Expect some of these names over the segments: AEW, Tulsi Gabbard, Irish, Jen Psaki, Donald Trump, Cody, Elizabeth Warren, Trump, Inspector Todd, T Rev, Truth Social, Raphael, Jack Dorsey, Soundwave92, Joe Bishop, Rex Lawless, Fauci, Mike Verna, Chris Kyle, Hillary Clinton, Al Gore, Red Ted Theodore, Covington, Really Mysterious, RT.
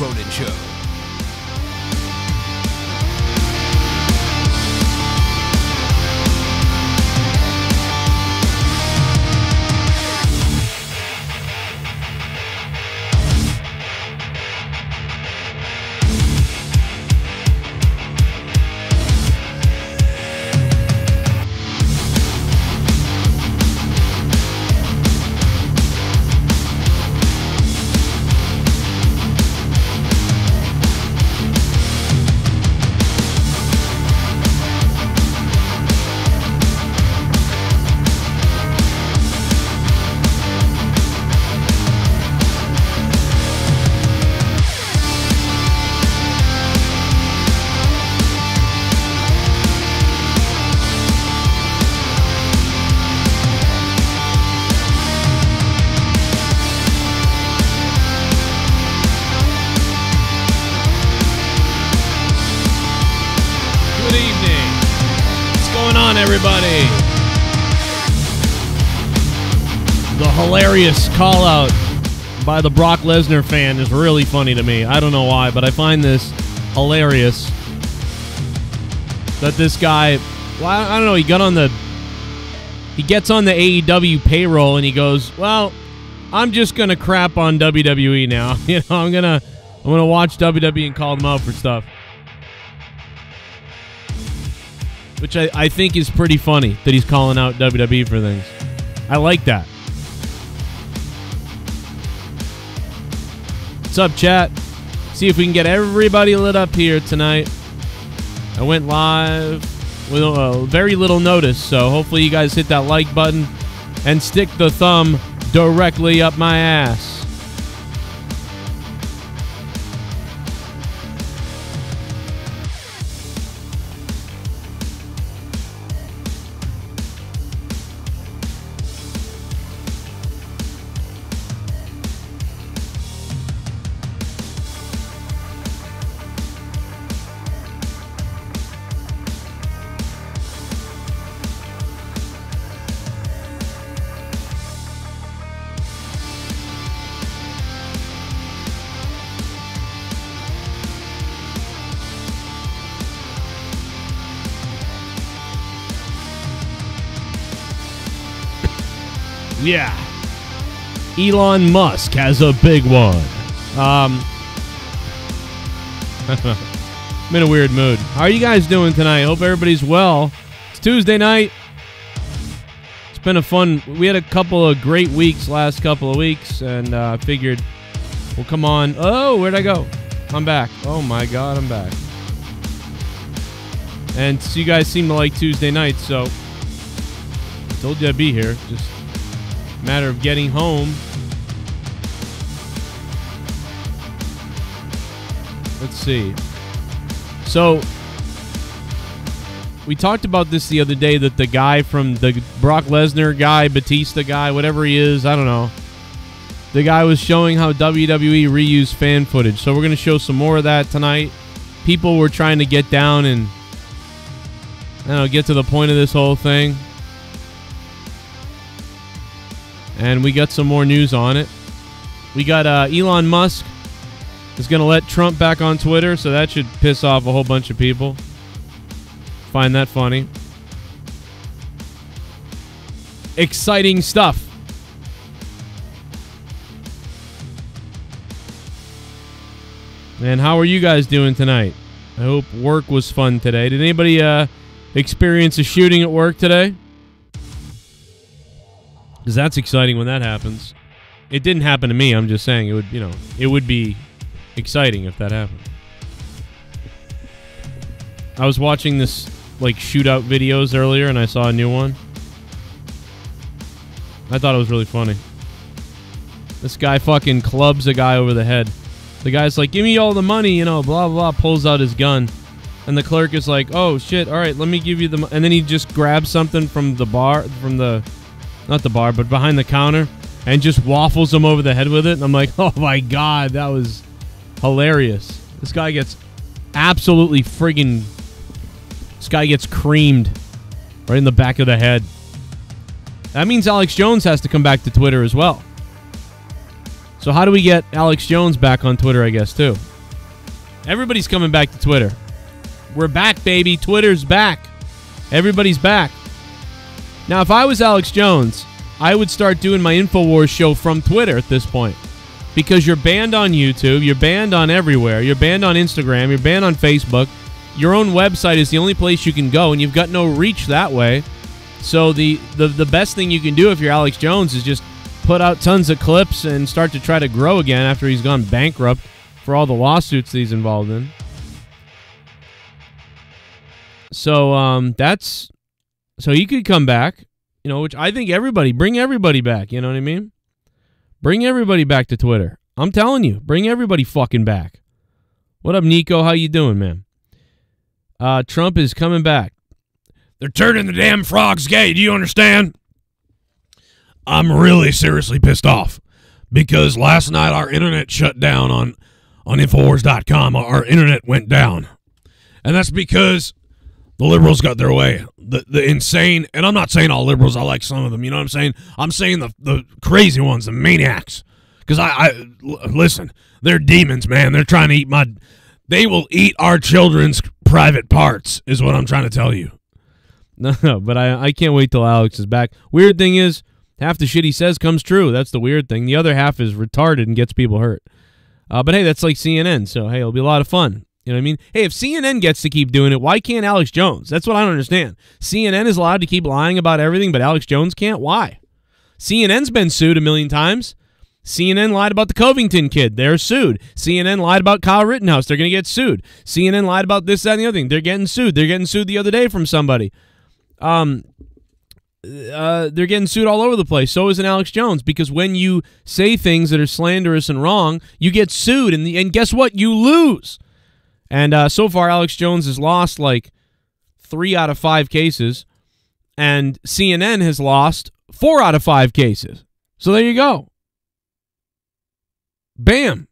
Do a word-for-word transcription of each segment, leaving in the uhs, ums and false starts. Cronin Show. Everybody, the hilarious call out by the Brock Lesnar fan is really funny to me. I don't know why, but I find this hilarious that this guy, well, I don't know, he got on the he gets on the A E W payroll and he goes, well, I'm just gonna crap on W W E now. You know, I'm gonna I'm gonna watch W W E and call them out for stuff, which I, I think is pretty funny that he's calling out W W E for things. I like that. What's up, chat? See if we can get everybody lit up here tonight. I went live with uh, very little notice, so hopefully you guys hit that like button and stick the thumb directly up my ass. Yeah, Elon Musk has a big one. Um, I'm in a weird mood. How are you guys doing tonight? Hope everybody's well. It's Tuesday night. It's been a fun. We had a couple of great weeks last couple of weeks, and I uh, figured we'll come on. Oh, where'd I go? I'm back. Oh my God, I'm back. And you guys seem to like Tuesday nights, so I told you I'd be here. Just matter of getting home. Let's see. So we talked about this the other day, that the guy from the Brock Lesnar guy, Batista guy, whatever he is, I don't know, the guy was showing how W W E reused fan footage. So we're going to show some more of that tonight. People were trying to get down and, I don't know, get to the point of this whole thing. And we got some more news on it. We got uh, Elon Musk is going to let Trump back on Twitter, so that should piss off a whole bunch of people. Find that funny. Exciting stuff. And how are you guys doing tonight? I hope work was fun today. Did anybody uh, experience a shooting at work today? Because that's exciting when that happens. It didn't happen to me. I'm just saying it would, you know, it would be exciting if that happened. I was watching this like shootout videos earlier, and I saw a new one. I thought it was really funny. This guy fucking clubs a guy over the head. The guy's like, "Give me all the money," you know, blah blah. Pulls out his gun, and the clerk is like, "Oh shit! All right, let me give you the." And then he just grabs something from the bar, from the. Not the bar, but behind the counter, and just waffles him over the head with it. And I'm like, oh my God, that was hilarious. This guy gets absolutely friggin', this guy gets creamed right in the back of the head. That means Alex Jones has to come back to Twitter as well. So how do we get Alex Jones back on Twitter, I guess, too? Everybody's coming back to Twitter. We're back, baby. Twitter's back. Everybody's back. Now, if I was Alex Jones, I would start doing my InfoWars show from Twitter at this point. Because you're banned on YouTube. You're banned on everywhere. You're banned on Instagram. You're banned on Facebook. Your own website is the only place you can go, and you've got no reach that way. So the, the, the best thing you can do if you're Alex Jones is just put out tons of clips and start to try to grow again after he's gone bankrupt for all the lawsuits that he's involved in. So um, that's... So he could come back, you know, which I think everybody... Bring everybody back, you know what I mean? Bring everybody back to Twitter. I'm telling you, bring everybody fucking back. What up, Nico? How you doing, man? Uh, Trump is coming back. They're turning the damn frogs gay. Do you understand? I'm really seriously pissed off because last night our internet shut down on, on InfoWars dot com. Our internet went down. And that's because the liberals got their way. The the insane, and I'm not saying all liberals. I like some of them. You know what I'm saying? I'm saying the, the crazy ones, the maniacs. Because I, I, listen, they're demons, man. They're trying to eat my, they will eat our children's private parts is what I'm trying to tell you. No, no, but I, I can't wait till Alex is back. Weird thing is, half the shit he says comes true. That's the weird thing. The other half is retarded and gets people hurt. Uh, but, hey, that's like C N N, so, hey, it'll be a lot of fun. You know what I mean? Hey, if C N N gets to keep doing it, why can't Alex Jones? That's what I don't understand. C N N is allowed to keep lying about everything, but Alex Jones can't? Why? C N N's been sued a million times. C N N lied about the Covington kid. They're sued. C N N lied about Kyle Rittenhouse. They're going to get sued. C N N lied about this, that, and the other thing. They're getting sued. They're getting sued the other day from somebody. Um, uh, they're getting sued all over the place. So is an Alex Jones, because when you say things that are slanderous and wrong, you get sued, and the, and guess what? You lose. And uh, so far, Alex Jones has lost like three out of five cases, and C N N has lost four out of five cases. So there you go. Bam.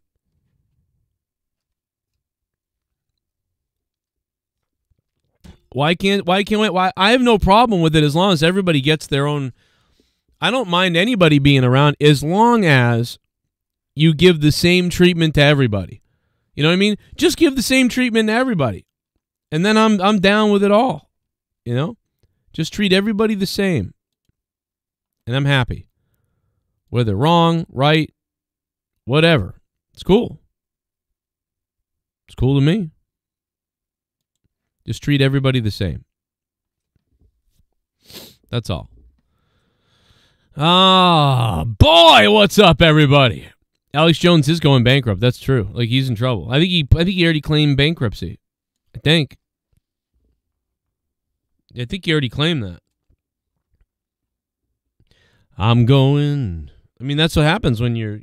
Why can't why can't we, why I have no problem with it as long as everybody gets their own. I don't mind anybody being around as long as you give the same treatment to everybody. You know what I mean? Just give the same treatment to everybody. And then I'm I'm down with it all. You know? Just treat everybody the same. And I'm happy. Whether wrong, right, whatever. It's cool. It's cool to me. Just treat everybody the same. That's all. Ah, boy, what's up, everybody? Alex Jones is going bankrupt. That's true. Like, he's in trouble. I think he. I think he already claimed bankruptcy. I think. I think he already claimed that. I'm going. I mean, that's what happens when you're,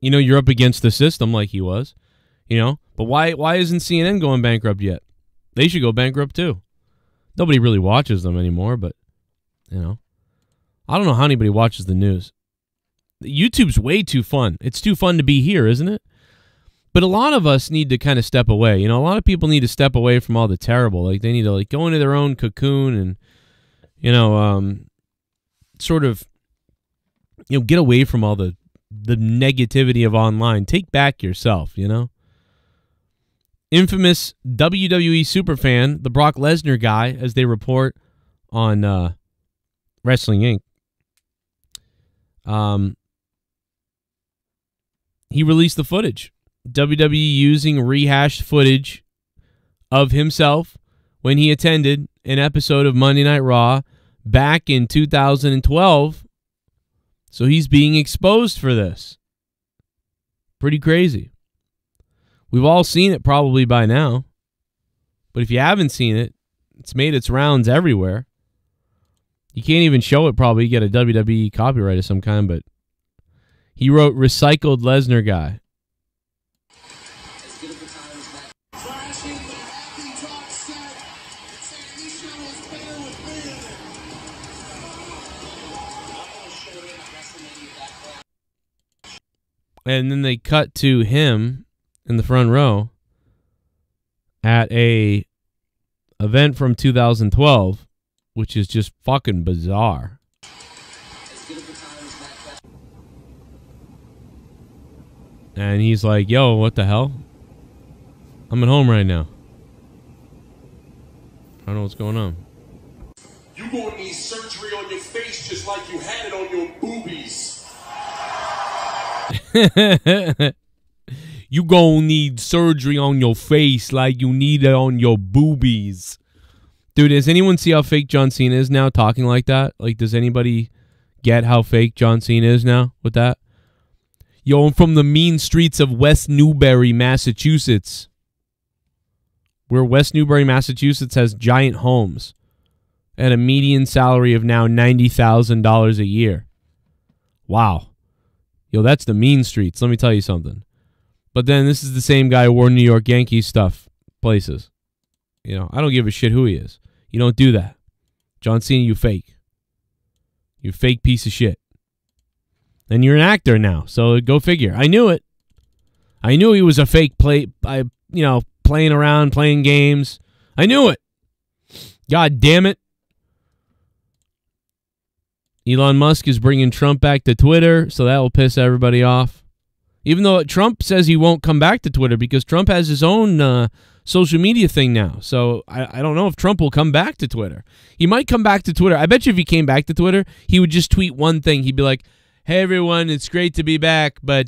you know, you're up against the system like he was, you know. But why? Why isn't C N N going bankrupt yet? They should go bankrupt, too. Nobody really watches them anymore, but, you know. I don't know how anybody watches the news. YouTube's way too fun. It's too fun to be here, isn't it? But a lot of us need to kind of step away. You know, a lot of people need to step away from all the terrible. Like, they need to, like, go into their own cocoon and, you know, um, sort of, you know, get away from all the, the negativity of online. Take back yourself, you know? Infamous W W E superfan, the Brock Lesnar guy, as they report on uh, Wrestling Incorporated. Um, he released the footage. W W E using rehashed footage of himself when he attended an episode of Monday Night Raw back in two thousand twelve. So he's being exposed for this. Pretty crazy. We've all seen it probably by now. But if you haven't seen it, it's made its rounds everywhere. You can't even show it probably. You get a W W E copyright of some kind, but he wrote recycled Lesnar guy. And then they cut to him in the front row at a event from two thousand twelve, which is just fucking bizarre. And he's like, yo, what the hell? I'm at home right now. I don't know what's going on. You gonna need surgery on your face just like you had it on your boobies. You gonna need surgery on your face like you need it on your boobies. Dude, does anyone see how fake John Cena is now talking like that? Like, does anybody get how fake John Cena is now with that? Yo, I'm from the mean streets of West Newbury, Massachusetts. Where West Newbury, Massachusetts has giant homes at a median salary of now ninety thousand dollars a year. Wow. Yo, that's the mean streets. Let me tell you something. But then this is the same guy who wore New York Yankees stuff places. You know, I don't give a shit who he is. You don't do that. John Cena, you fake. You fake piece of shit. And you're an actor now, so go figure. I knew it. I knew he was a fake play, I, you know, playing around, playing games. I knew it. God damn it. Elon Musk is bringing Trump back to Twitter, so that will piss everybody off. Even though Trump says he won't come back to Twitter because Trump has his own uh, social media thing now. So I, I don't know if Trump will come back to Twitter. He might come back to Twitter. I bet you if he came back to Twitter, he would just tweet one thing. He'd be like, hey, everyone, it's great to be back, but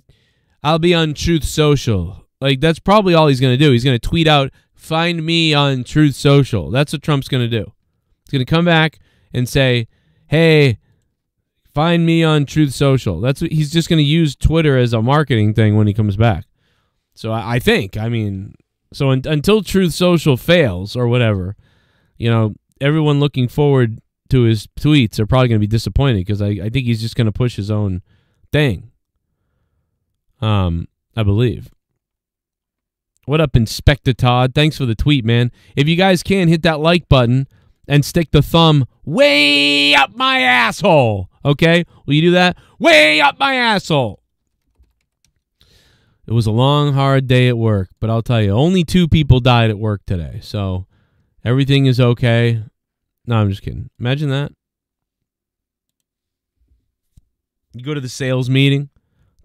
I'll be on Truth Social. Like, that's probably all he's going to do. He's going to tweet out, find me on Truth Social. That's what Trump's going to do. He's going to come back and say, hey, find me on Truth Social. That's what, he's just going to use Twitter as a marketing thing when he comes back. So I, I think, I mean, so un, until Truth Social fails or whatever, you know, everyone looking forward to his tweets are probably going to be disappointed because I, I think he's just going to push his own thing. Um, I believe. What up, Inspector Todd? Thanks for the tweet, man. If you guys can, hit that like button and stick the thumb way up my asshole. Okay, will you do that? Way up my asshole. It was a long, hard day at work, but I'll tell you, only two people died at work today, so everything is okay. No, I'm just kidding. Imagine that. You go to the sales meeting,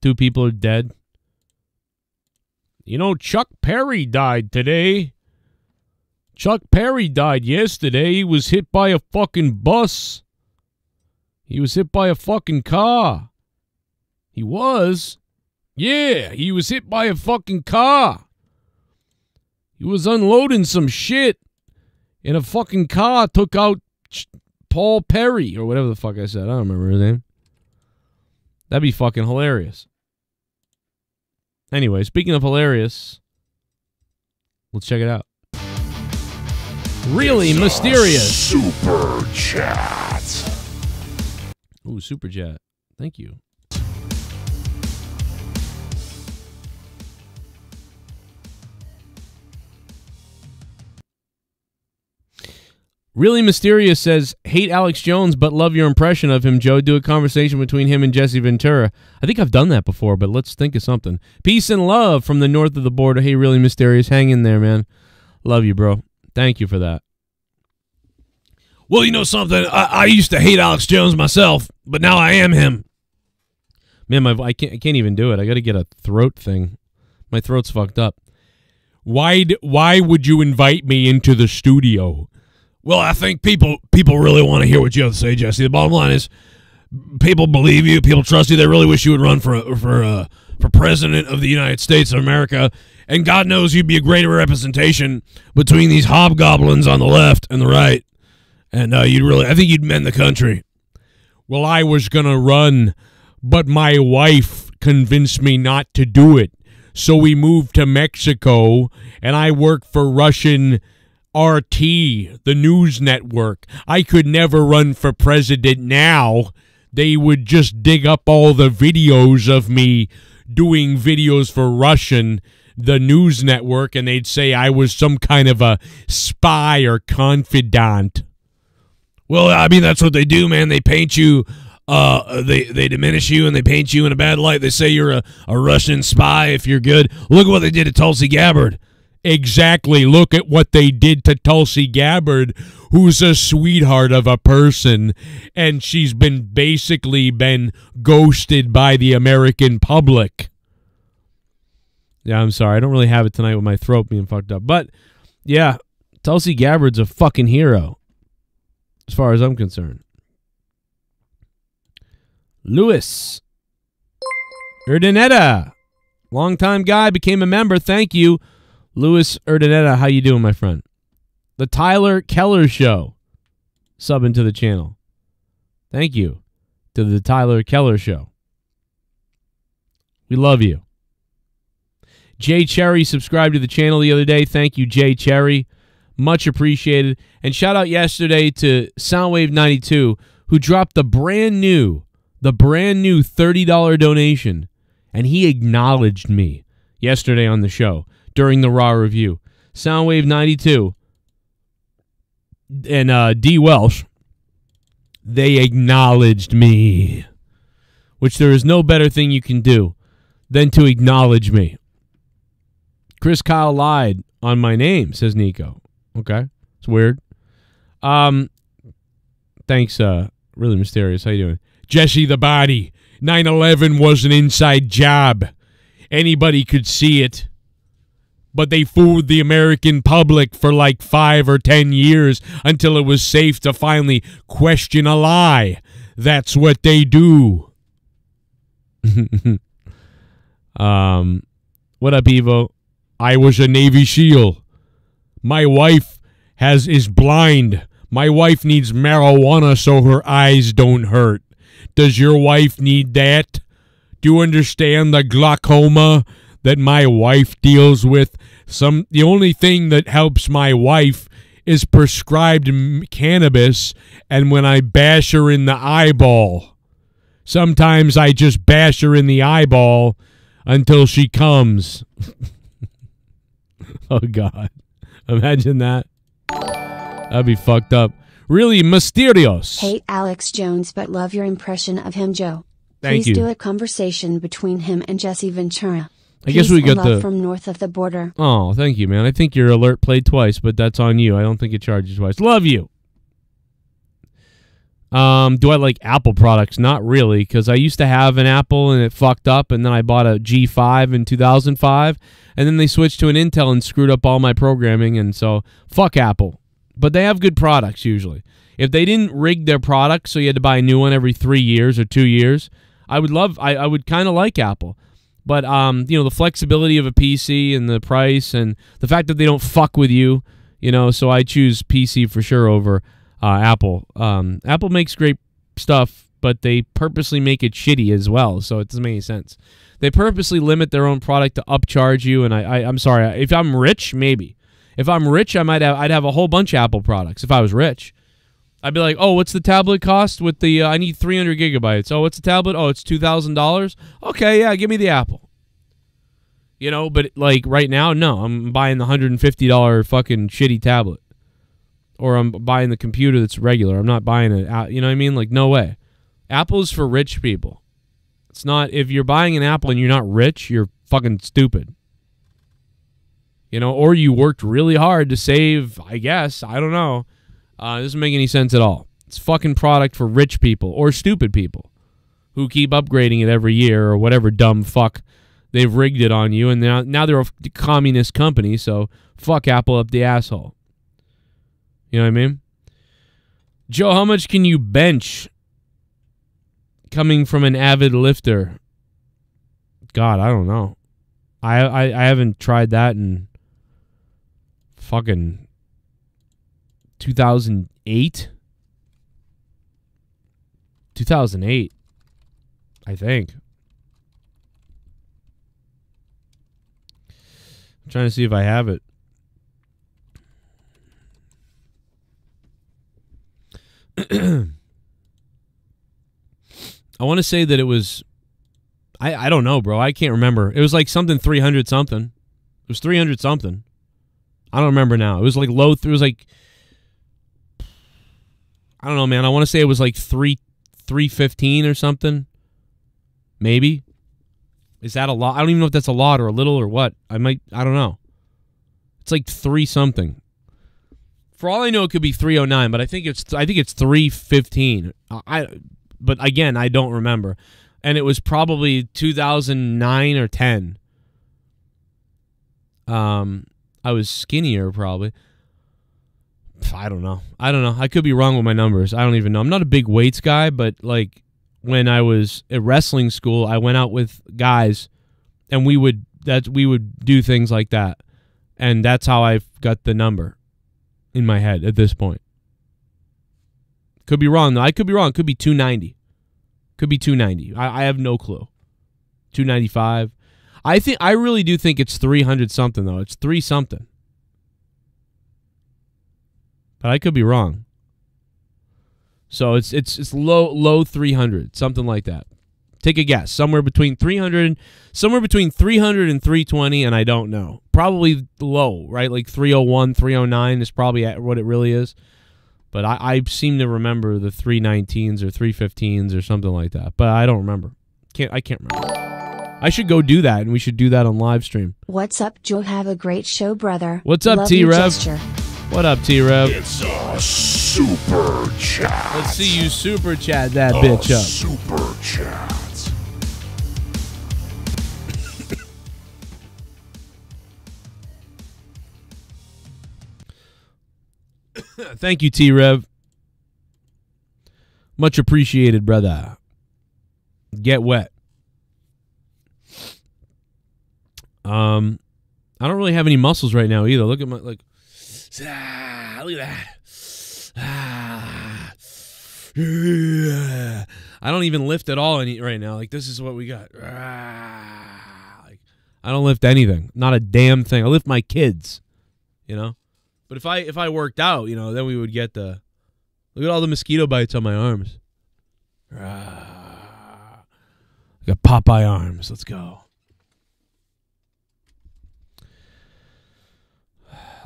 two people are dead. You know, Chuck Perry died today. Chuck Perry died yesterday. He was hit by a fucking bus. He was hit by a fucking car. He was? Yeah, he was hit by a fucking car. He was unloading some shit, and a fucking car took out Paul Perry, or whatever the fuck I said. I don't remember his name. That'd be fucking hilarious. Anyway, speaking of hilarious, let's check it out. Really Mysterious. Super chat. Ooh, super chat. Thank you. Really Mysterious says, hate Alex Jones, but love your impression of him, Joe. Do a conversation between him and Jesse Ventura. I think I've done that before, but let's think of something. Peace and love from the north of the border. Hey, Really Mysterious. Hang in there, man. Love you, bro. Thank you for that. Well, you know something? I, I used to hate Alex Jones myself, but now I am him. Man, my I can't I can't even do it. I got to get a throat thing. My throat's fucked up. Why why would you invite me into the studio? Well, I think people people really want to hear what you have to say, Jesse. The bottom line is, people believe you, people trust you. They really wish you would run for for uh, for president of the United States of America. And God knows you'd be a greater representation between these hobgoblins on the left and the right. And uh, you'd really, I think you'd mend the country. Well, I was going to run, but my wife convinced me not to do it. So we moved to Mexico, and I work for Russian R T, the news network. I could never run for president now. They would just dig up all the videos of me doing videos for Russian, the news network, and they'd say I was some kind of a spy or confidant. Well, I mean, that's what they do, man. They paint you, uh, they, they diminish you, and they paint you in a bad light. They say you're a, a Russian spy if you're good. Look at what they did to Tulsi Gabbard. Exactly. Look at what they did to Tulsi Gabbard, who's a sweetheart of a person, and she's been basically been ghosted by the American public. Yeah, I'm sorry. I don't really have it tonight with my throat being fucked up. But, yeah, Tulsi Gabbard's a fucking hero as far as I'm concerned. Louis Urdaneta, longtime guy, became a member. Thank you, Louis Urdaneta. How you doing, my friend? The Tyler Keller Show, subbing to the channel. Thank you to the Tyler Keller Show. We love you. Jay Cherry subscribed to the channel the other day. Thank you, Jay Cherry. Much appreciated. And shout out yesterday to Soundwave ninety-two, who dropped the brand new The brand new thirty dollar donation, and he acknowledged me yesterday on the show during the Raw review. Soundwave ninety-two and uh, D. Welsh, they acknowledged me, which there is no better thing you can do than to acknowledge me. Chris Kyle lied on my name, says Nico. Okay, it's weird. Um, thanks, uh, Really Mysterious. How you doing? Jesse the Body, nine eleven was an inside job. Anybody could see it. But they fooled the American public for like five or ten years until it was safe to finally question a lie. That's what they do. um, what up, Evo? I was a Navy SEAL. My wife has is blind. My wife needs marijuana so her eyes don't hurt. Does your wife need that? Do you understand the glaucoma that my wife deals with? Some the only thing that helps my wife is prescribed cannabis, and when I bash her in the eyeball, sometimes I just bash her in the eyeball until she comes. Oh, God. Imagine that. That'd be fucked up. Really Mysterious. Hate Alex Jones but love your impression of him, Joe. Thank Please you. do a conversation between him and Jesse Ventura. I Peace guess we got the from north of the border. Oh, thank you, man. I think your alert played twice, but that's on you. I don't think it charges twice. Love you. Um, do I like Apple products? Not really, because I used to have an Apple and it fucked up, and then I bought a G five in two thousand five, and then they switched to an Intel and screwed up all my programming, and so fuck Apple. But they have good products usually. If they didn't rig their products so you had to buy a new one every three years or two years, I would love, I, I would kind of like Apple. But, um, you know, the flexibility of a P C and the price and the fact that they don't fuck with you, you know, so I choose P C for sure over uh, Apple. Um, Apple makes great stuff, but they purposely make it shitty as well, so it doesn't make any sense. They purposely limit their own product to upcharge you, and I, I, I'm sorry, if I'm rich, maybe. If I'm rich, I might have, I'd have a whole bunch of Apple products if I was rich. I'd be like, oh, what's the tablet cost with the, uh, I need three hundred gigabytes. Oh, what's the tablet? Oh, it's two thousand dollars. Okay, yeah, give me the Apple. You know, but like right now, no, I'm buying the one hundred fifty dollar fucking shitty tablet. Or I'm buying the computer that's regular. I'm not buying it, you know what I mean? Like, no way. Apple's for rich people. It's not, if you're buying an Apple and you're not rich, you're fucking stupid. You know, or you worked really hard to save, I guess. I don't know. Uh, it doesn't make any sense at all. It's a fucking product for rich people or stupid people who keep upgrading it every year or whatever dumb fuck they've rigged it on you. And now, now they're a communist company, so fuck Apple up the asshole. You know what I mean? Joe, how much can you bench coming from an avid lifter? God, I don't know. I, I, I haven't tried that in... fucking two thousand eight? two thousand eight, I think. I'm trying to see if I have it. I want to say that it was... I, I don't know, bro. I can't remember. It was like something three hundred something. It was three hundred something. I don't remember now. It was like low. It was like, I don't know, man. I want to say it was like three fifteen or something. Maybe. Is that a lot? I don't even know if that's a lot or a little or what. I might, I don't know. It's like three something. For all I know, it could be three oh nine, but I think it's, I think it's three fifteen. I, but again, I don't remember. And it was probably two thousand nine or ten. Um, I was skinnier probably. I don't know. I don't know. I could be wrong with my numbers. I don't even know. I'm not a big weights guy, but like when I was at wrestling school, I went out with guys and we would that we would do things like that. And that's how I've got the number in my head at this point. Could be wrong though. I could be wrong. Could be two ninety. Could be two ninety. I, I have no clue. two ninety-five. I think I really do think it's three hundred something though. It's three something. But I could be wrong. So it's it's it's low low three hundred, something like that. Take a guess. Somewhere between three hundred, somewhere between three hundred and three twenty, and I don't know. Probably low, right? Like three oh one, three oh nine is probably what it really is. But I, I seem to remember the three nineteens or three fifteens or something like that. But I don't remember. Can't I can't remember. I should go do that, and we should do that on live stream. What's up, Joe? Have a great show, brother. What's up, T Rev? What up, T Rev? It's a super chat. Let's see you super chat that a bitch up. Super chat. Thank you, T Rev. Much appreciated, brother. Get wet. Um, I don't really have any muscles right now either. Look at my like. Ah, look at that. Ah. I don't even lift at all any right now. Like this is what we got. Ah. Like I don't lift anything. Not a damn thing. I lift my kids. You know. But if I if I worked out, you know, then we would get the look at all the mosquito bites on my arms. Ah. I got Popeye arms. Let's go.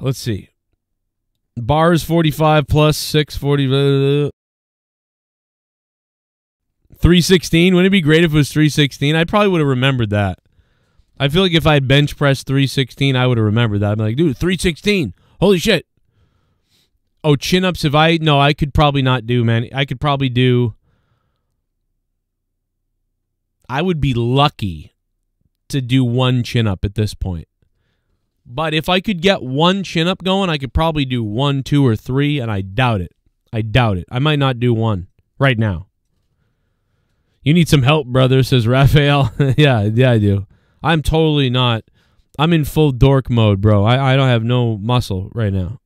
Let's see. Bars forty-five plus six forty. Blah, blah, blah. three sixteen. Wouldn't it be great if it was three sixteen? I probably would have remembered that. I feel like if I had bench pressed three sixteen, I would have remembered that. I'd be like, dude, three sixteen. Holy shit. Oh, chin-ups if I... No, I could probably not do, man. I could probably do... I would be lucky to do one chin-up at this point. But if I could get one chin-up going, I could probably do one, two, or three, and I doubt it. I doubt it. I might not do one right now. You need some help, brother, says Raphael. yeah, yeah, I do. I'm totally not. I'm in full dork mode, bro. I, I don't have no muscle right now.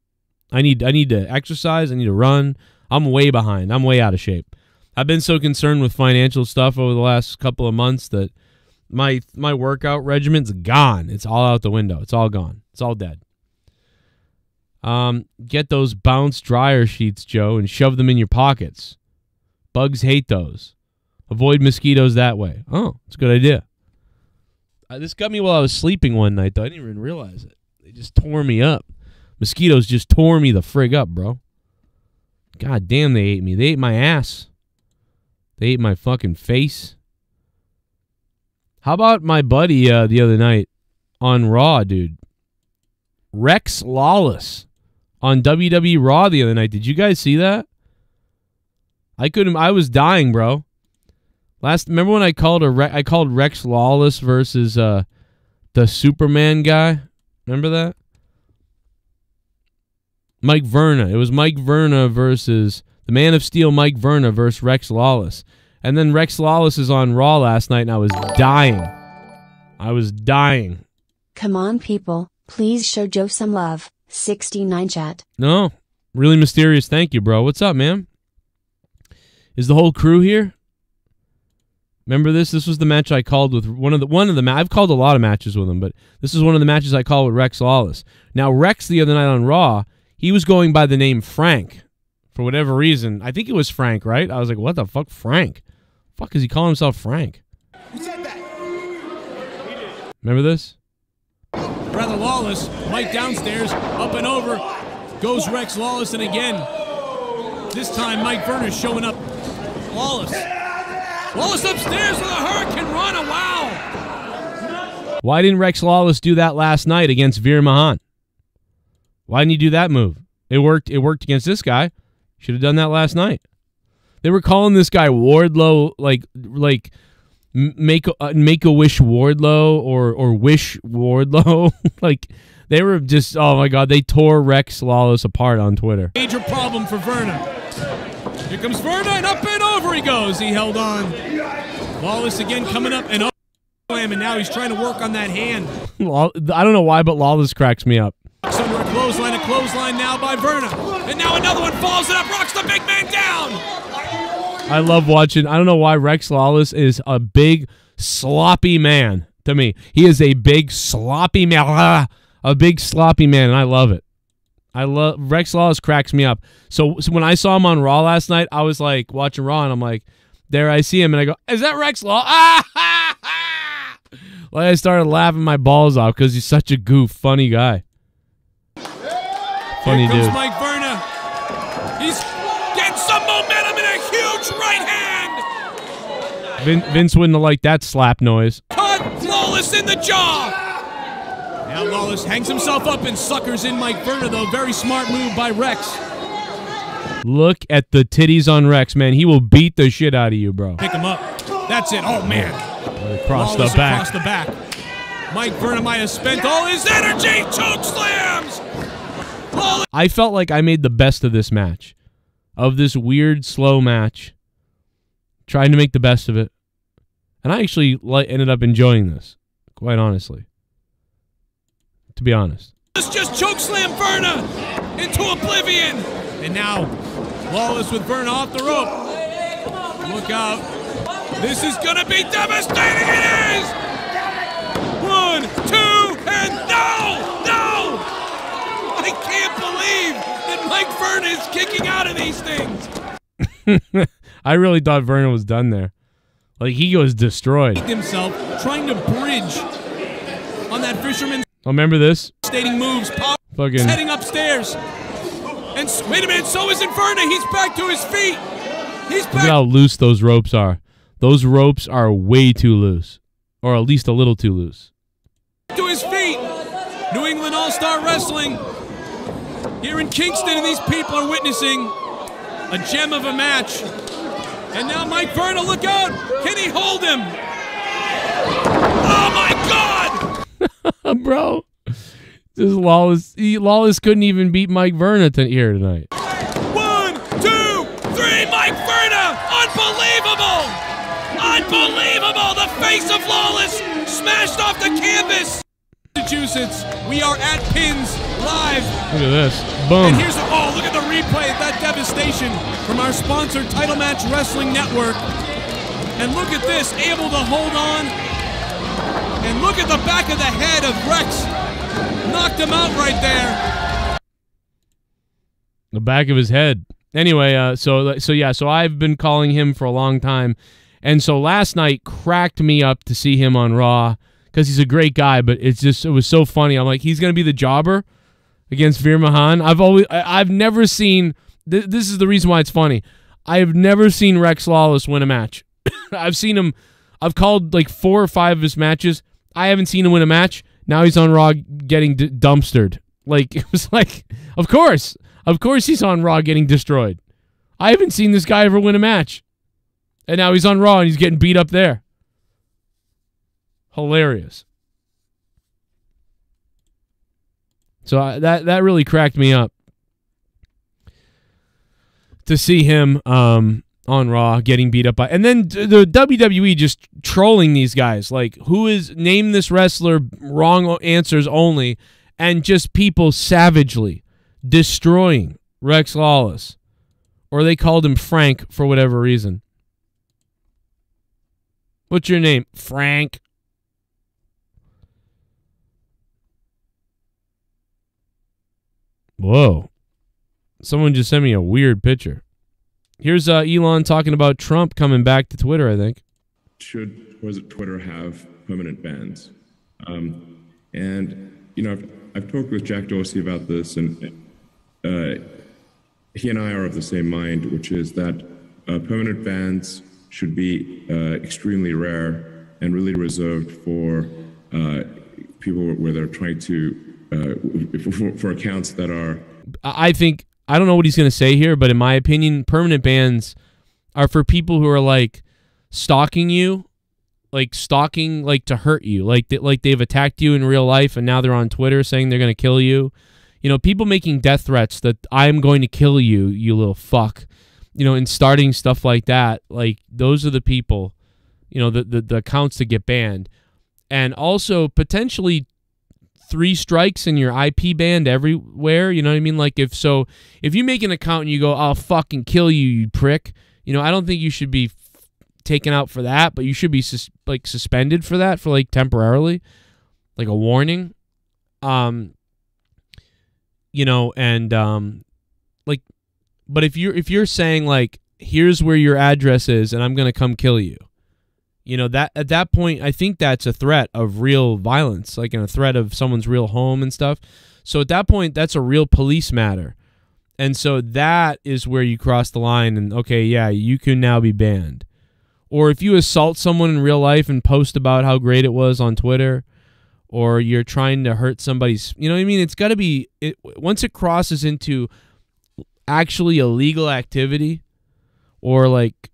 I need, I need to exercise. I need to run. I'm way behind. I'm way out of shape. I've been so concerned with financial stuff over the last couple of months that My my workout regimen's gone. It's all out the window. It's all gone. It's all dead. Um, get those bounce dryer sheets, Joe, and shove them in your pockets. Bugs hate those. Avoid mosquitoes that way. Oh, it's a good idea. Uh, this got me while I was sleeping one night, though. I didn't even realize it. They just tore me up. Mosquitoes just tore me the frig up, bro. God damn, they ate me. They ate my ass. They ate my fucking face. How about my buddy uh, the other night on Raw, dude? Rex Lawless on W W E Raw the other night. Did you guys see that? I couldn't. I was dying, bro. Last, remember when I called a I called Rex Lawless versus uh, the Superman guy? Remember that? Mike Verna. It was Mike Verna versus the Man of Steel. Mike Verna versus Rex Lawless. And then Rex Lawless is on Raw last night, and I was dying. I was dying. Come on, people. Please show Joe some love. sixty-nine chat. No. Really Mysterious. Thank you, bro. What's up, man? Is the whole crew here? Remember this? This was the match I called with one of the... One of the I've called a lot of matches with him, but this is one of the matches I called with Rex Lawless. Now, Rex, the other night on Raw, he was going by the name Frank. For whatever reason. I think it was Frank, right? I was like, what the fuck? Frank? Fuck is he calling himself Frank? Who said that? Remember this? Brother Lawless, Mike downstairs, up and over, goes Rex Lawless, and again, this time Mike Verna showing up. Lawless, Lawless upstairs with a hurricane run. Wow! Why didn't Rex Lawless do that last night against Veer Mahan? Why didn't he do that move? It worked. It worked against this guy. Should have done that last night. They were calling this guy Wardlow, like, like Make uh, Make a Wish Wardlow or or Wish Wardlow. Like, they were just, oh my God, they tore Rex Lawless apart on Twitter. Major problem for Verna. Here comes Verna, and up and over he goes. He held on. Lawless again coming up and up him, and now he's trying to work on that hand. I don't know why, but Lawless cracks me up. Under a clothesline, a clothesline now by Verna, and now another one falls it up. Rocks the big man down. I love watching. I don't know why Rex Lawless is a big, sloppy man to me. He is a big, sloppy man. A big, sloppy man, and I love it. I love Rex Lawless cracks me up. So, so when I saw him on Raw last night, I was like watching Raw, and I'm like, there I see him, and I go, is that Rex Lawless? Ah, ha, ha. Like, I started laughing my balls off because he's such a goof, funny guy. Funny dude. Here comes Mike Verna. He's getting some momentum in a huge right hand. Vin Vince wouldn't have liked that slap noise. Cut Lawless in the jaw. Now Lawless hangs himself up and suckers in Mike Verna, though. Very smart move by Rex. Look at the titties on Rex, man. He will beat the shit out of you, bro. Pick him up. That's it. Oh, man. Across the back. Across the back. Mike Verna might have spent all his energy. Choke slams. Lawless. I felt like I made the best of this match. Of this weird slow match, trying to make the best of it, and I actually like ended up enjoying this, quite honestly. To be honest, let's just chokeslam Verna into oblivion, and now Lawless with Verna off the rope. Look out! This is gonna be devastating. It is one, two, and no, no! I can't believe that Mike Verna is kicking out of these things. I really thought Verna was done there. Like, he goes destroyed. Himself trying to bridge on that fisherman. Oh, remember this? Stating moves. Pop fucking heading upstairs. And wait a minute, so is Verna. He's back to his feet. He's back. Look how loose those ropes are. Those ropes are way too loose, or at least a little too loose. To his feet. New England All-Star Wrestling. Here in Kingston, and these people are witnessing a gem of a match. And now Mike Verna, look out! Can he hold him? Oh my God! Bro, this Lawless, he, Lawless couldn't even beat Mike Verna to here tonight. One, two, three, Mike Verna! Unbelievable! Unbelievable! The face of Lawless smashed off the canvas. Massachusetts, we are at Pins Live. Look at this. Boom. And here's a, oh, look at the replay of that devastation from our sponsor, Title Match Wrestling Network. And look at this, able to hold on. And look at the back of the head of Rex. Knocked him out right there. The back of his head. Anyway, uh, so so yeah, so I've been calling him for a long time. And so last night cracked me up to see him on Raw. Because he's a great guy, but it's just, it was so funny. I'm like, he's going to be the jobber against Veer Mahan. I've always, I, I've never seen, th this is the reason why it's funny. I have never seen Rex Lawless win a match. I've seen him, I've called like four or five of his matches. I haven't seen him win a match. Now he's on Raw getting d dumpstered. Like, it was like, of course. Of course he's on Raw getting destroyed. I haven't seen this guy ever win a match. And now he's on Raw and he's getting beat up there. Hilarious. So I, that that really cracked me up to see him um, on Raw getting beat up by, and then the W W E just trolling these guys. Like, who is name this wrestler? Wrong answers only, and just people savagely destroying Rex Lawless, or they called him Frank for whatever reason. What's your name, Frank? Whoa. Someone just sent me a weird picture. Here's uh, Elon talking about Trump coming back to Twitter, I think. Should, was it Twitter have permanent bans? Um, and, you know, I've, I've talked with Jack Dorsey about this, and uh, he and I are of the same mind, which is that uh, permanent bans should be uh, extremely rare and really reserved for uh, people where they're trying to Uh, for, for accounts that are... I think, I don't know what he's going to say here, but in my opinion, permanent bans are for people who are like stalking you like stalking, like to hurt you, like they, like they've attacked you in real life, and now they're on Twitter saying they're gonna kill you. You know, people making death threats that I'm going to kill you, you little fuck. You know, and starting stuff like that. Like those are the people, you know, the the, the accounts that get banned, and also potentially three strikes and your I P banned everywhere. You know what I mean? Like if so, if you make an account and you go, "I'll fucking kill you, you prick." You know, I don't think you should be taken out for that, but you should be sus like suspended for that for like temporarily, like a warning. Um, you know, and um, like, but if you're if you're saying like, "Here's where your address is, and I'm gonna come kill you," you know, that at that point, I think that's a threat of real violence, like in a threat of someone's real home and stuff. So at that point, that's a real police matter, and so that is where you cross the line. And okay, yeah, you can now be banned. Or if you assault someone in real life and post about how great it was on Twitter, or you're trying to hurt somebody's, you know what I mean? It's got to be, it, once it crosses into actually illegal activity or like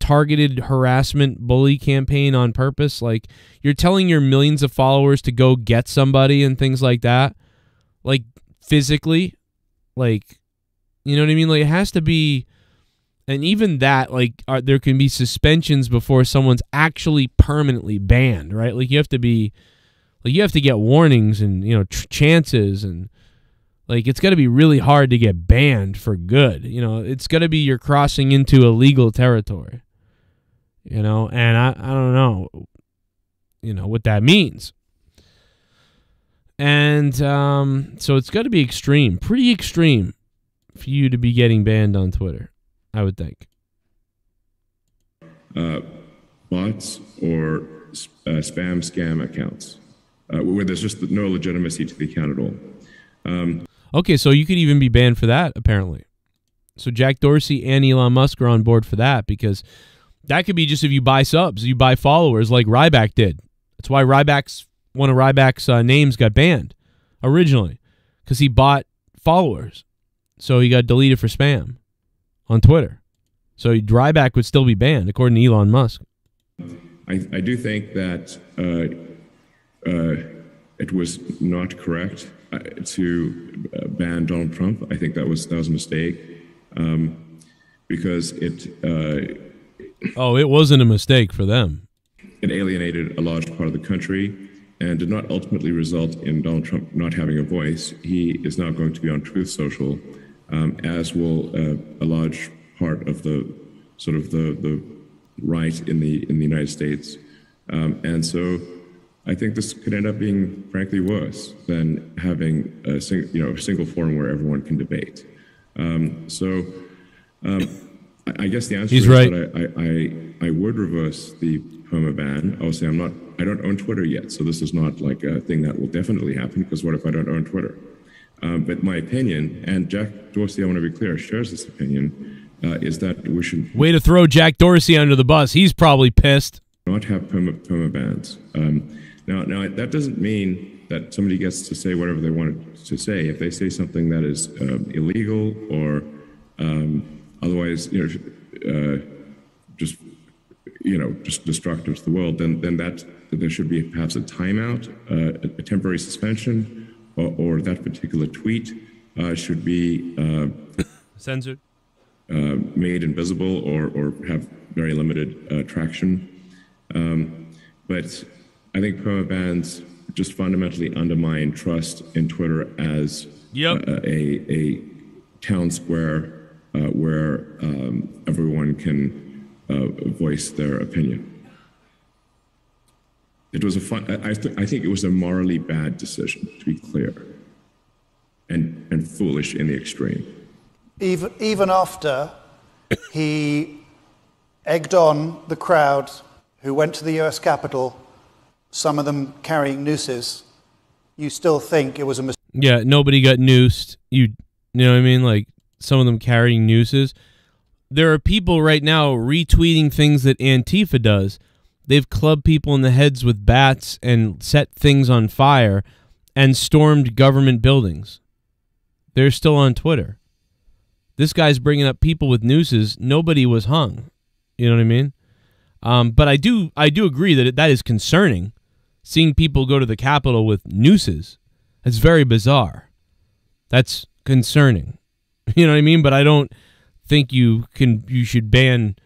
targeted harassment, bully campaign on purpose, like you're telling your millions of followers to go get somebody and things like that, like physically, like, you know what I mean? Like it has to be. And even that, like, are, there can be suspensions before someone's actually permanently banned, right? Like, you have to be, like, you have to get warnings and, you know, tr chances. And, like, it's got to be really hard to get banned for good. You know, it's got to be you're crossing into illegal territory, you know? And I, I don't know, you know, what that means. And um, so it's got to be extreme, pretty extreme for you to be getting banned on Twitter, I would think. Uh, bots or uh, spam scam accounts uh, where there's just no legitimacy to the account at all. Um, okay, so you could even be banned for that, apparently. So Jack Dorsey and Elon Musk are on board for that, because that could be just if you buy subs, you buy followers like Ryback did. That's why Ryback's, one of Ryback's uh, names got banned originally, because he bought followers. So he got deleted for spam on Twitter. So Ryback would still be banned, according to Elon Musk. I, I do think that uh, uh, it was not correct uh, to uh, ban Donald Trump. I think that was that was a mistake, um, because it. Uh, oh, it wasn't a mistake for them. It alienated a large part of the country and did not ultimately result in Donald Trump not having a voice. He is now going to be on Truth Social. Um, as will uh, a large part of the sort of the, the right in the in the United States, um, and so I think this could end up being, frankly, worse than having a sing you know a single forum where everyone can debate. Um, so um, I, I guess the answer He's is right. that I, I I would reverse the perma ban. Obviously, I'm not. I don't own Twitter yet, so this is not like a thing that will definitely happen. Because what if I don't own Twitter? Um, but my opinion, and Jack Dorsey, I want to be clear, shares this opinion, uh, is that we should... Way to throw Jack Dorsey under the bus. He's probably pissed. ...not have perma, perma bans. Um, now, now, that doesn't mean that somebody gets to say whatever they want to say. If they say something that is uh, illegal or um, otherwise, you know, uh, just, you know, just destructive to the world, then, then that, there should be perhaps a timeout, uh, a temporary suspension, Or, or that particular tweet uh, should be uh, censored, uh, made invisible, or, or have very limited uh, traction. Um, but I think perma bans just fundamentally undermine trust in Twitter as yep. uh, a, a town square uh, where um, everyone can uh, voice their opinion. It was a fun, I, th I think it was a morally bad decision, to be clear, and, and foolish in the extreme. Even, even after he egged on the crowd who went to the U S Capitol, some of them carrying nooses, you still think it was a mistake? Yeah, nobody got noosed. You, you know what I mean? Like, some of them carrying nooses. There are people right now retweeting things that Antifa does. They've clubbed people in the heads with bats and set things on fire and stormed government buildings. They're still on Twitter. This guy's bringing up people with nooses. Nobody was hung. You know what I mean? Um, but I do I do agree that it, that is concerning, seeing people go to the Capitol with nooses. That's very bizarre. That's concerning. You know what I mean? But I don't think you can you should ban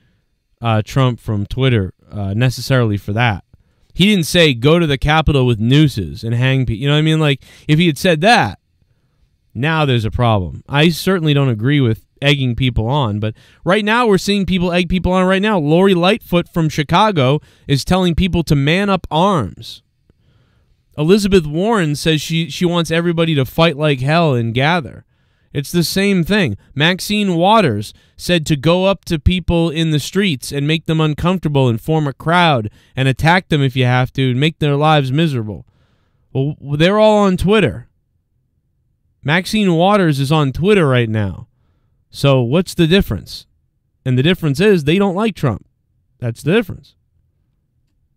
uh, Trump from Twitter uh, necessarily for that. He didn't say go to the Capitol with nooses and hang people. You know what I mean? Like, if he had said that, now there's a problem. I certainly don't agree with egging people on, but right now we're seeing people egg people on right now. Lori Lightfoot from Chicago is telling people to man up arms. Elizabeth Warren says she, she wants everybody to fight like hell and gather. It's the same thing. Maxine Waters said to go up to people in the streets and make them uncomfortable and form a crowd and attack them if you have to and make their lives miserable. Well, they're all on Twitter. Maxine Waters is on Twitter right now. So what's the difference? And the difference is they don't like Trump. That's the difference.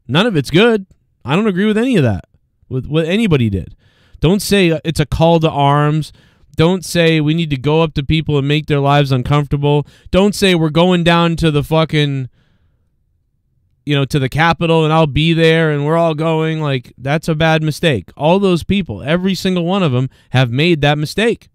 None of it's good. I don't agree with any of that, with what anybody did. Don't say it's a call to arms. Don't say we need to go up to people and make their lives uncomfortable. Don't say we're going down to the fucking, you know, to the Capitol and I'll be there and we're all going. Like, that's a bad mistake. All those people, every single one of them, have made that mistake.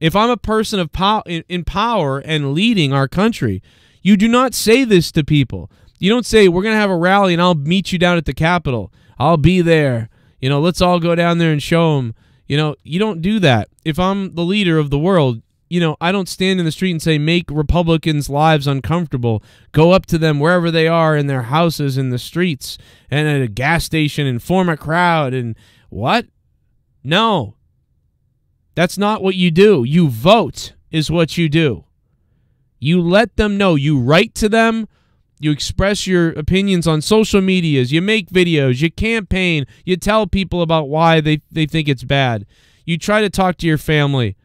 If I'm a person of pow- in power and leading our country, you do not say this to people. You don't say, we're going to have a rally and I'll meet you down at the Capitol. I'll be there. You know, let's all go down there and show them. You know, you don't do that. If I'm the leader of the world, you know, I don't stand in the street and say, make Republicans' lives uncomfortable. Go up to them wherever they are, in their houses, in the streets, and at a gas station, and form a crowd. And what? No. That's not what you do. You vote is what you do. You let them know. You write to them. You express your opinions on social medias. You make videos. You campaign. You tell people about why they, they think it's bad. You try to talk to your family.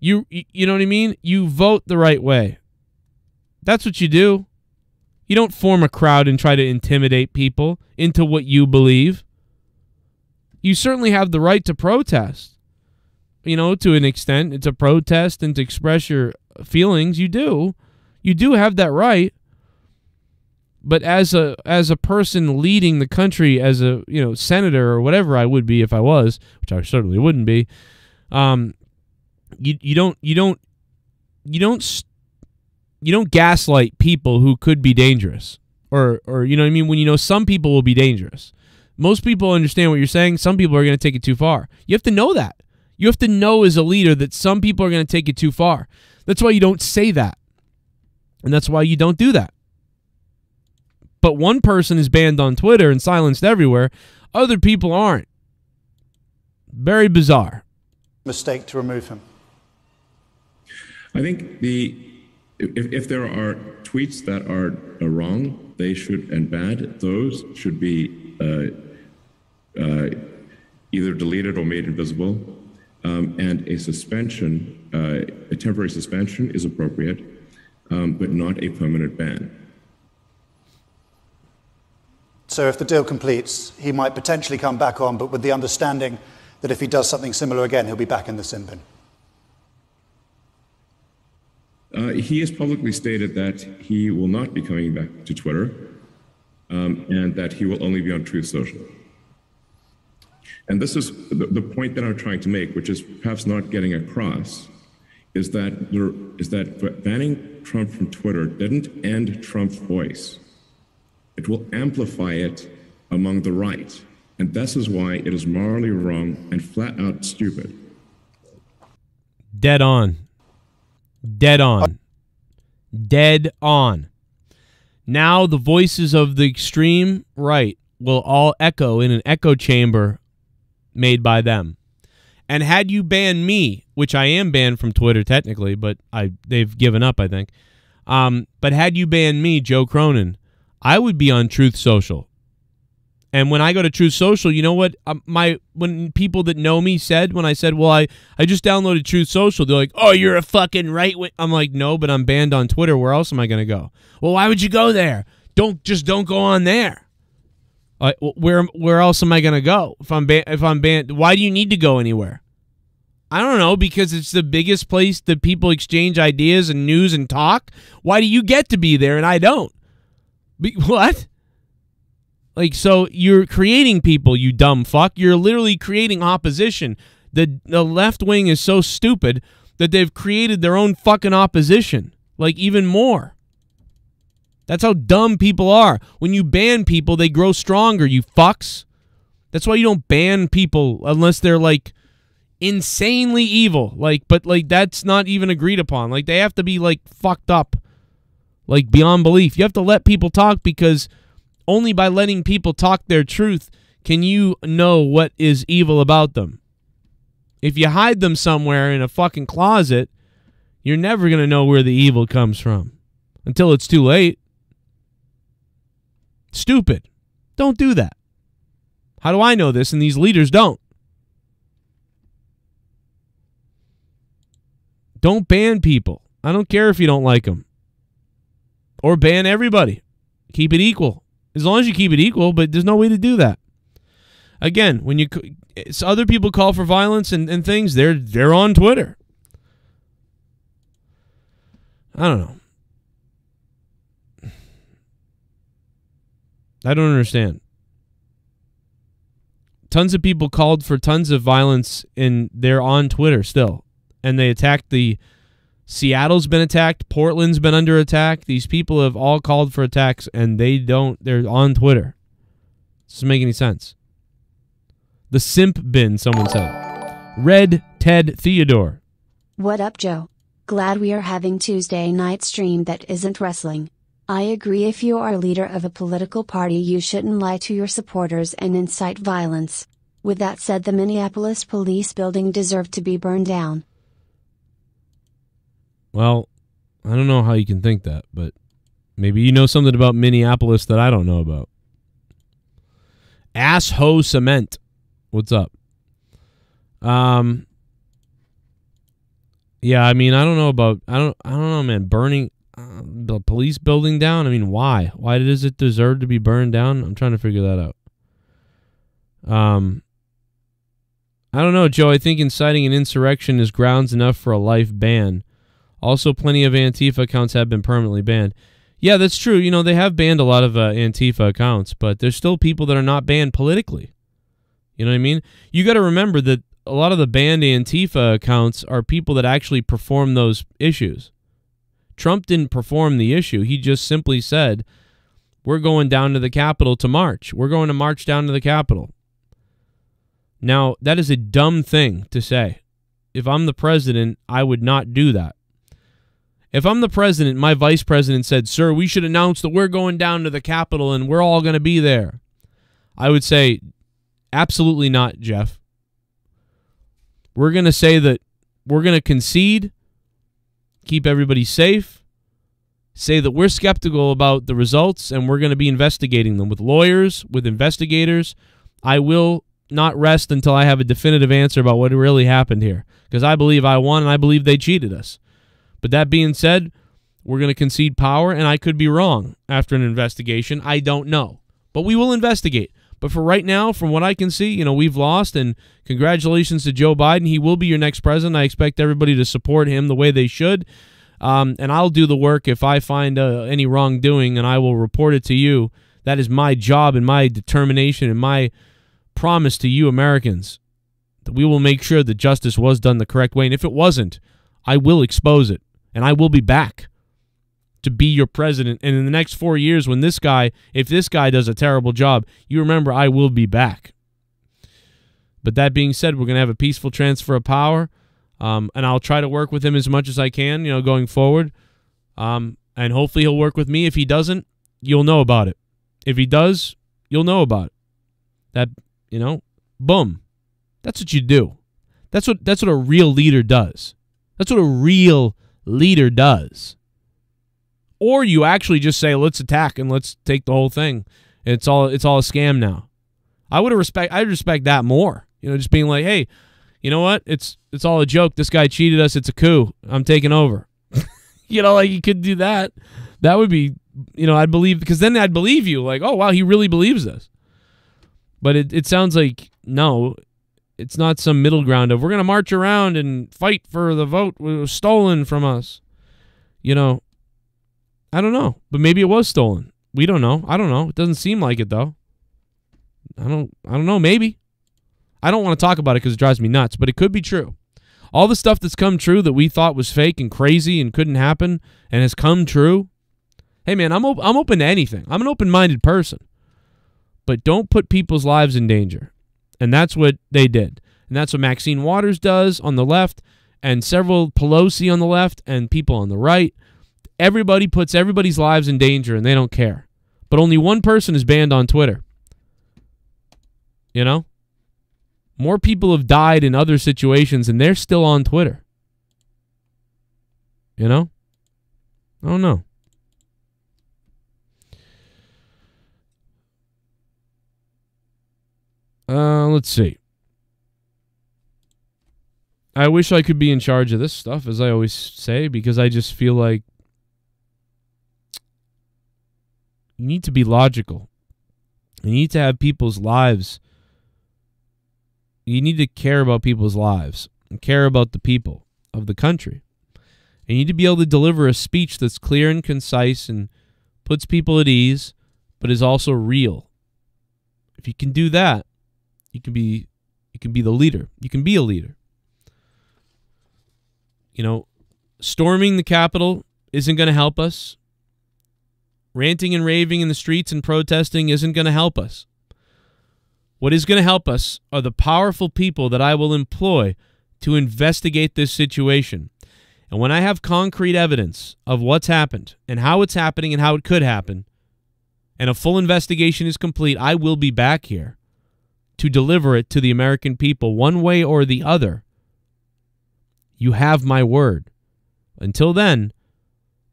You you know what I mean? You vote the right way. That's what you do. You don't form a crowd and try to intimidate people into what you believe. You certainly have the right to protest. You know, to an extent, it's a protest and to express your feelings. You do. You do have that right. But as a as a person leading the country, as a, you know, senator or whatever I would be if I was, which I certainly wouldn't be, um You you don't you don't you don't you don't gaslight people who could be dangerous, or or you know what I mean, when you know some people will be dangerous. Most people understand what you're saying. Some people are going to take it too far. You have to know that. You have to know as a leader that some people are going to take it too far. That's why you don't say that, and that's why you don't do that. But one person is banned on Twitter and silenced everywhere. Other people aren't. Very bizarre. Mistake to remove him. I think the if, if there are tweets that are, are wrong, they should and bad. Those should be uh, uh, either deleted or made invisible. Um, and a suspension, uh, a temporary suspension, is appropriate, um, but not a permanent ban. So, if the deal completes, he might potentially come back on, but with the understanding that if he does something similar again, he'll be back in the sin bin. Uh, he has publicly stated that he will not be coming back to Twitter, um, and that he will only be on Truth Social. And this is the, the point that I'm trying to make, which is perhaps not getting across, is that there, is that banning Trump from Twitter didn't end Trump's voice. It will amplify it among the right. And this is why it is morally wrong and flat out stupid. Dead on. Dead on. Dead on. Now the voices of the extreme right will all echo in an echo chamber made by them. And had you banned me, which I am banned from Twitter technically, but I they've given up, I think. Um, but had you banned me, Joe Cronin, I would be on Truth Social. And when I go to Truth Social, you know what? Um, my when people that know me said, when I said, well, I, I just downloaded Truth Social, they're like, oh, you're a fucking right-wing. I'm like, no, but I'm banned on Twitter. Where else am I going to go? Well, why would you go there? Don't Just don't go on there. Uh, where where else am I going to go if I'm, if I'm banned? Why do you need to go anywhere? I don't know, because it's the biggest place that people exchange ideas and news and talk. Why do you get to be there and I don't? Be what? Like, so you're creating people, you dumb fuck. You're literally creating opposition. The, the left wing is so stupid that they've created their own fucking opposition. Like, even more. That's how dumb people are. When you ban people, they grow stronger, you fucks. That's why you don't ban people unless they're, like, insanely evil. Like, but, like, that's not even agreed upon. Like, they have to be, like, fucked up. Like, beyond belief. You have to let people talk, because only by letting people talk their truth can you know what is evil about them. If you hide them somewhere in a fucking closet, you're never going to know where the evil comes from until it's too late. Stupid. Don't do that. How do I know this? And these leaders don't. Don't ban people. I don't care if you don't like them. Or ban everybody. Keep it equal. As long as you keep it equal, but there's no way to do that. Again, when you so other people call for violence and, and things, they're they're on Twitter. I don't know. I don't understand. Tons of people called for tons of violence, and they're on Twitter still. And they attacked the... Seattle's been attacked. Portland's been under attack. These people have all called for attacks, and they don't. They're on Twitter. Doesn't make any sense. The simp bin, someone said. Red Ted Theodore. What up, Joe? Glad we are having Tuesday night stream that isn't wrestling. I agree, if you are leader of a political party, you shouldn't lie to your supporters and incite violence. With that said, the Minneapolis police building deserved to be burned down. Well, I don't know how you can think that, but maybe you know something about Minneapolis that I don't know about. Asshole Cement. What's up? Um Yeah, I mean, I don't know about I don't I don't know, man, burning uh, the police building down. I mean, why? Why does it deserve to be burned down? I'm trying to figure that out. Um I don't know, Joe. I think inciting an insurrection is grounds enough for a life ban. Also, plenty of Antifa accounts have been permanently banned. Yeah, that's true. You know, they have banned a lot of uh, Antifa accounts, but there's still people that are not banned politically. You know what I mean? You got to remember that a lot of the banned Antifa accounts are people that actually perform those issues. Trump didn't perform the issue. He just simply said, we're going down to the Capitol to march. We're going to march down to the Capitol. Now, that is a dumb thing to say. If I'm the president, I would not do that. If I'm the president, my vice president said, sir, we should announce that we're going down to the Capitol and we're all going to be there. I would say, absolutely not, Jeff. We're going to say that we're going to concede, keep everybody safe, say that we're skeptical about the results, and we're going to be investigating them with lawyers, with investigators. I will not rest until I have a definitive answer about what really happened here, because I believe I won and I believe they cheated us. But that being said, we're going to concede power, and I could be wrong after an investigation. I don't know. But we will investigate. But for right now, from what I can see, you know, we've lost, and congratulations to Joe Biden. He will be your next president. I expect everybody to support him the way they should. Um, and I'll do the work if I find uh, any wrongdoing, and I will report it to you. That is my job and my determination and my promise to you Americans, that we will make sure that justice was done the correct way. And if it wasn't, I will expose it. And I will be back to be your president. And in the next four years, when this guy, if this guy does a terrible job, you remember I will be back. But that being said, we're going to have a peaceful transfer of power. Um, and I'll try to work with him as much as I can, you know, going forward. Um, and hopefully he'll work with me. If he doesn't, you'll know about it. If he does, you'll know about it. That, you know, boom. That's what you do. That's what, that's what a real leader does. That's what a real leader does. Or you actually just say, let's attack and let's take the whole thing. It's all it's all a scam now. I would respect I respect that more. You know, just being like, hey, you know what? It's it's all a joke. This guy cheated us. It's a coup. I'm taking over. You know, like, you could do that. That would be, you know, I'd believe, because then I'd believe you. Like, oh wow, he really believes this. But it it sounds like no, it's not some middle ground of we're going to march around and fight for the vote that was stolen from us. You know, I don't know, but maybe it was stolen. We don't know. I don't know. It doesn't seem like it though. I don't, I don't know. Maybe. I don't want to talk about it because it drives me nuts, but it could be true. All the stuff that's come true that we thought was fake and crazy and couldn't happen and has come true. Hey man, I'm, op I'm open to anything. I'm an open-minded person, but don't put people's lives in danger. And that's what they did. And that's what Maxine Waters does on the left and several Pelosi on the left and people on the right. Everybody puts everybody's lives in danger and they don't care. But only one person is banned on Twitter. You know? More people have died in other situations and they're still on Twitter. You know? I don't know. Uh, let's see. I wish I could be in charge of this stuff, as I always say, because I just feel like you need to be logical. You need to have people's lives. You need to care about people's lives and care about the people of the country. And you need to be able to deliver a speech that's clear and concise and puts people at ease, but is also real. If you can do that, You can be, you can be the leader. You can be a leader. You know, storming the Capitol isn't going to help us. Ranting and raving in the streets and protesting isn't going to help us. What is going to help us are the powerful people that I will employ to investigate this situation. And when I have concrete evidence of what's happened and how it's happening and how it could happen, and a full investigation is complete, I will be back here to deliver it to the American people one way or the other. You have my word. Until then,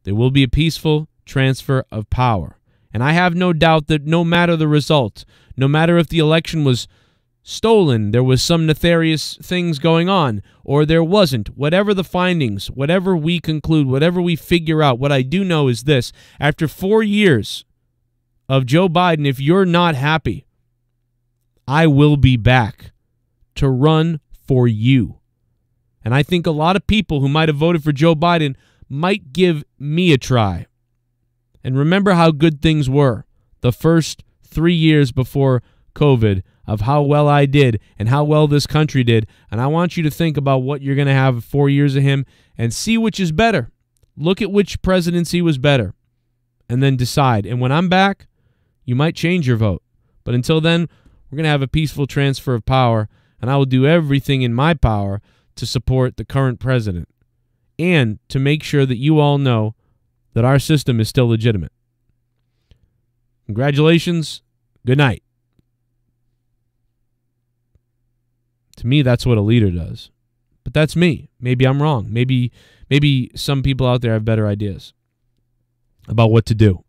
there will be a peaceful transfer of power. And I have no doubt that no matter the result, no matter if the election was stolen, there was some nefarious things going on, or there wasn't, whatever the findings, whatever we conclude, whatever we figure out, what I do know is this. After four years of Joe Biden, if you're not happy, I will be back to run for you. And I think a lot of people who might have voted for Joe Biden might give me a try. And remember how good things were the first three years before COVID, of how well I did and how well this country did. And I want you to think about what you're going to have four years of him and see which is better. Look at which presidency was better and then decide. And when I'm back, you might change your vote. But until then, we're going to have a peaceful transfer of power, and I will do everything in my power to support the current president and to make sure that you all know that our system is still legitimate. Congratulations. Good night. To me, that's what a leader does. But that's me. Maybe I'm wrong. Maybe, maybe some people out there have better ideas about what to do.